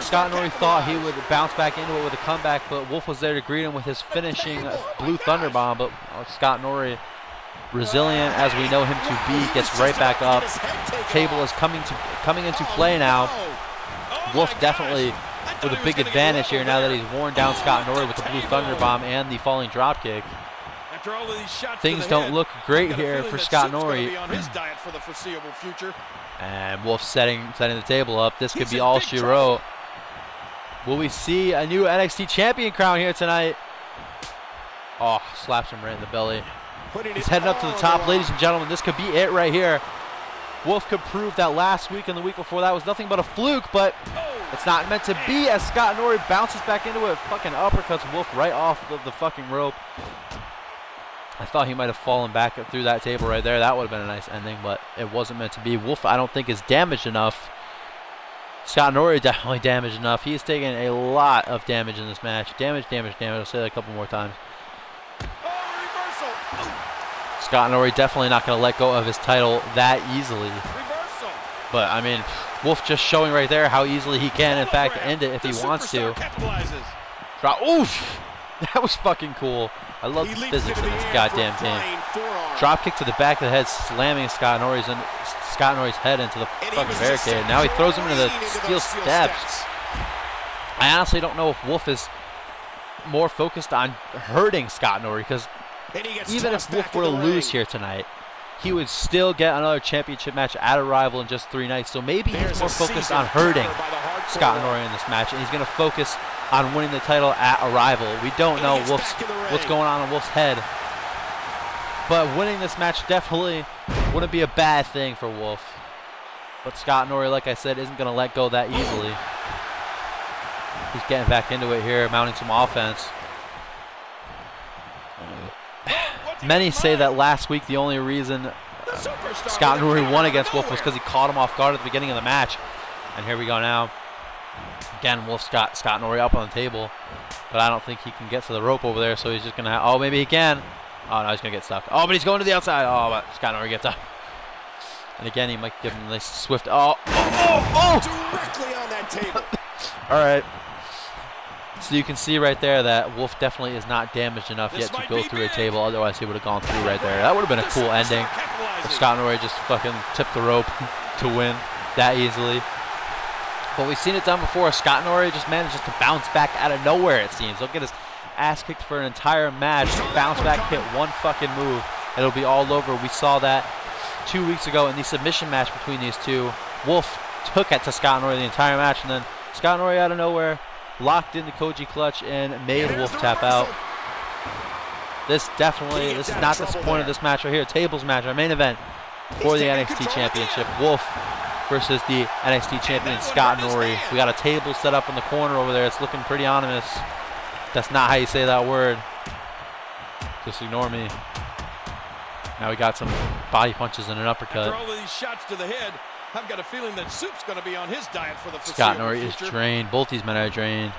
Scott Norrie thought he would bounce back into it with a comeback, but Wolf was there to greet him with his finishing Blue Thunder Bomb. But Scott Norrie, resilient as we know him to be, gets right back up. Table is coming into play now. Wolf definitely with a big advantage here now that he's worn down Scott Norrie with the Blue Thunder Bomb and the falling drop kick. Things don't look great here for Scott Norrie. And Wolf setting the table up. This could be all she wrote. Will we see a new NXT champion crown here tonight? Oh, slaps him right in the belly. He's heading up to the top, ladies and gentlemen. This could be it right here. Wolf could prove that last week and the week before that was nothing but a fluke, but it's not meant to be as Scott Norrie bounces back into it. Fucking uppercuts Wolf right off the fucking rope. I thought he might have fallen back through that table right there. That would have been a nice ending, but it wasn't meant to be. Wolf, I don't think, is damaged enough. Scott Norrie definitely damaged enough. He's taking a lot of damage in this match. Damage, damage, damage. I'll say that a couple more times. Oh, Scott Norrie definitely not going to let go of his title that easily. Reversal. But, I mean, Wolf just showing right there how easily he can, in fact, end it if he wants to. Drop. Oof! That was fucking cool. I love the physics in this goddamn game. Dropkick to the back of the head, slamming Scott Norrie's head into the fucking barricade. Now he throws him into the steel steps. I honestly don't know if Wolf is more focused on hurting Scott Norrie, because even if Wolf were to lose here tonight, he would still get another championship match at Arrival in just 3 nights. So maybe he's more focused on hurting Scott Norrie in this match, and he's going to focus on winning the title at Arrival. We don't know what's going on in Wolf's head, but winning this match definitely wouldn't be a bad thing for Wolf. But Scott Norrie, like I said, isn't going to let go that easily. He's getting back into it here, mounting some offense. Many say that last week the only reason Scott Norrie won against Wolf was because he caught him off guard at the beginning of the match. And here we go now. Again, Wolf's got Scott Norrie up on the table, but I don't think he can get to the rope over there, so he's just going to have... Oh, maybe he can. Oh, no, he's going to get stuck. Oh, but he's going to the outside. Oh, but Scott Norrie gets up. And again, he might give him a nice swift... Oh, oh, oh, oh! Directly on that table. All right. So you can see right there that Wolf definitely is not damaged enough yet to go through a table. Otherwise, he would have gone through right there. That would have been a cool ending if Scott Norrie just fucking tipped the rope to win that easily. But we've seen it done before. Scott Norrie just manages to bounce back out of nowhere, it seems. He'll get his ass kicked for an entire match, bounce back, hit one fucking move, and it'll be all over. We saw that 2 weeks ago in the submission match between these two. Wolf took it to Scott Norrie the entire match, and then Scott Norrie out of nowhere locked in the Koji clutch and made Wolf tap out. This is not the point of this match right here. Tables match, our main event for the NXT Championship. Wolf versus the NXT champion Scott Norrie. We got a table set up in the corner over there. It's looking pretty ominous. That's not how you say that word. Just ignore me. Now we got some body punches and an uppercut. After all of these shots to the head, I've got a feeling that Soup's going to be on his diet for the foreseeable future. Scott Norrie is drained. Both these men are drained.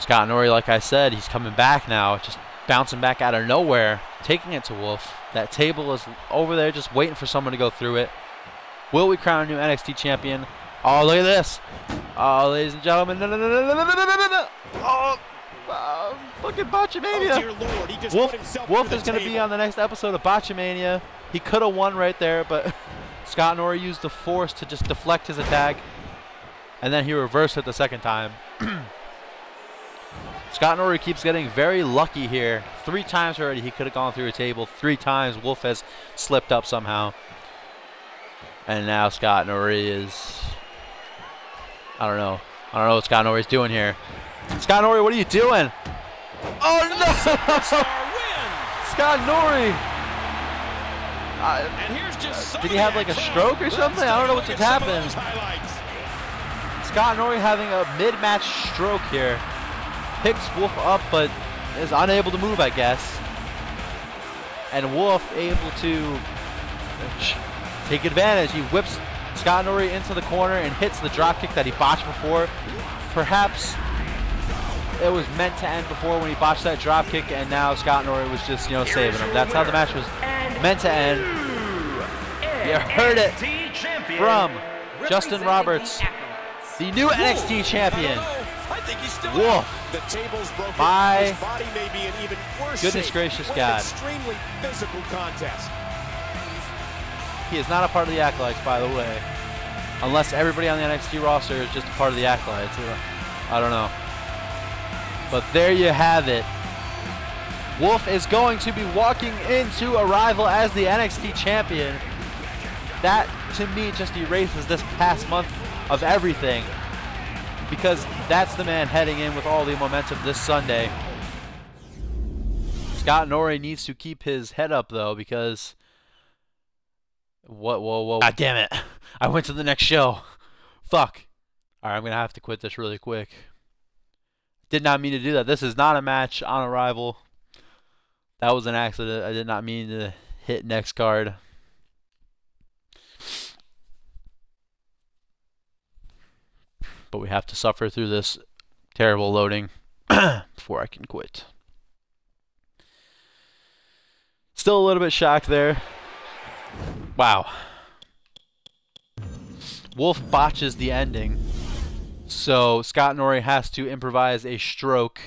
Scott Norrie, like I said, he's coming back now. Just bouncing back out of nowhere, taking it to Wolf. That table is over there just waiting for someone to go through it. Will we crown a new NXT champion? Oh, look at this. Oh, ladies and gentlemen. No, no, no, no, no, no, no, no, no. Oh, fucking Botchamania. Oh, dear Lord, he just Wolf is going to be on the next episode of Botchamania. He could have won right there, but Scott Norrie used the force to just deflect his attack, and then he reversed it the second time. Scott Norrie keeps getting very lucky here. 3 times already he could have gone through a table. 3 times Wolf has slipped up somehow. And now Scott Norrie is... I don't know. I don't know what Scott Norrie's doing here. Scott Norrie, what are you doing? Oh, no! Scott Norrie! Did he have like a stroke or something? I don't know what just happened. Scott Norrie having a mid-match stroke here. Picks Wolf up, but is unable to move, I guess. And Wolf able to take advantage. He whips Scott Norrie into the corner and hits the dropkick that he botched before. Perhaps it was meant to end before when he botched that dropkick, and now Scott Norrie was just, saving him. That's how the match was meant to end. You heard it from Justin Roberts, the new NXT champion. I think he's still Wolf. The tables broken. My body may be in even worse goodness shape. Gracious what God. Extremely physical contest. He is not a part of the Acolytes, by the way. Unless everybody on the NXT roster is just a part of the Acolytes. I don't know. But there you have it. Wolf is going to be walking into Arrival as the NXT champion. That, to me, just erases this past month of everything, because that's the man heading in with all the momentum this Sunday. Scott Norrie needs to keep his head up, though, because... Whoa. God damn it. I went to the next show. Fuck. All right, I'm going to have to quit this really quick. Did not mean to do that. This is not a match on Arrival. That was an accident. I did not mean to hit next card. But we have to suffer through this terrible loading before I can quit. Still a little bit shocked there. Wow. Wolf botches the ending. So Scott Norrie has to improvise a stroke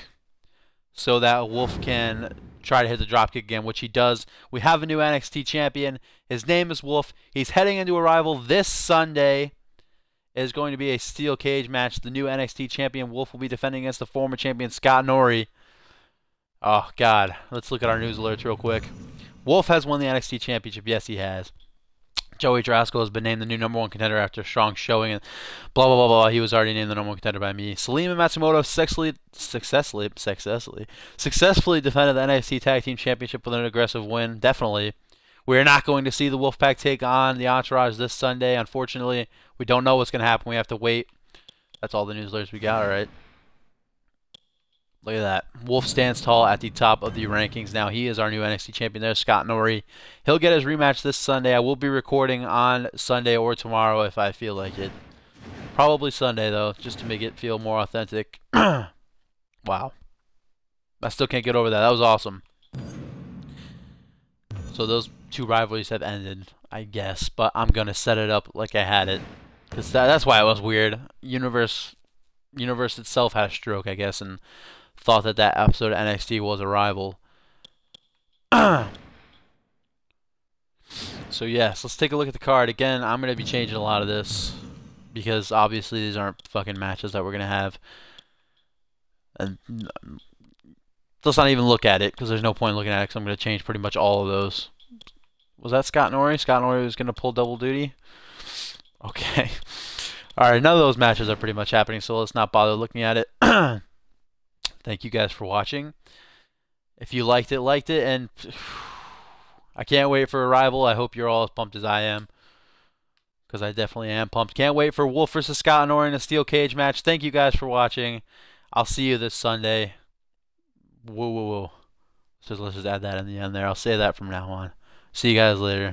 so that Wolf can try to hit the dropkick again, which he does. We have a new NXT champion. His name is Wolf. He's heading into Arrival this Sunday. Is going to be a steel cage match. The new NXT champion Wolf will be defending against the former champion Scott Norrie. Oh God, let's look at our news alerts real quick. Wolf has won the NXT championship. Yes, he has. Joey Drasko has been named the new #1 contender after a strong showing. And blah blah blah blah. He was already named the #1 contender by me. Salim and Matsumoto successfully defended the NXT Tag Team Championship with an aggressive win. Definitely. We're not going to see the Wolfpack take on the Entourage this Sunday. Unfortunately, we don't know what's going to happen. We have to wait. That's all the newsletters we got, all right. Look at that. Wolf stands tall at the top of the rankings now. He is our new NXT champion. There's Scott Norrie. He'll get his rematch this Sunday. I will be recording on Sunday or tomorrow if I feel like it. Probably Sunday, though, just to make it feel more authentic. Wow. I still can't get over that. That was awesome. So those two rivalries have ended, I guess, but I'm gonna set it up like I had it, because that's why it was weird. Universe itself had a stroke, I guess, and thought that that episode of NXT was a rival. So yes, let's take a look at the card again. I'm gonna be changing a lot of this because obviously these aren't fucking matches that we're gonna have, and let's not even look at it because there's no point in looking at it. Because I'm gonna change pretty much all of those. Was that Scott Norrie? Scott Norrie was going to pull double duty? Okay. All right, none of those matches are pretty much happening, so let's not bother looking at it. Thank you guys for watching. If you liked it, and I can't wait for Arrival. I hope you're all as pumped as I am, because I definitely am pumped. Can't wait for Wolf versus Scott Norrie in a steel cage match. Thank you guys for watching. I'll see you this Sunday. Whoa. So let's just add that in the end there. I'll say that from now on. See you guys later.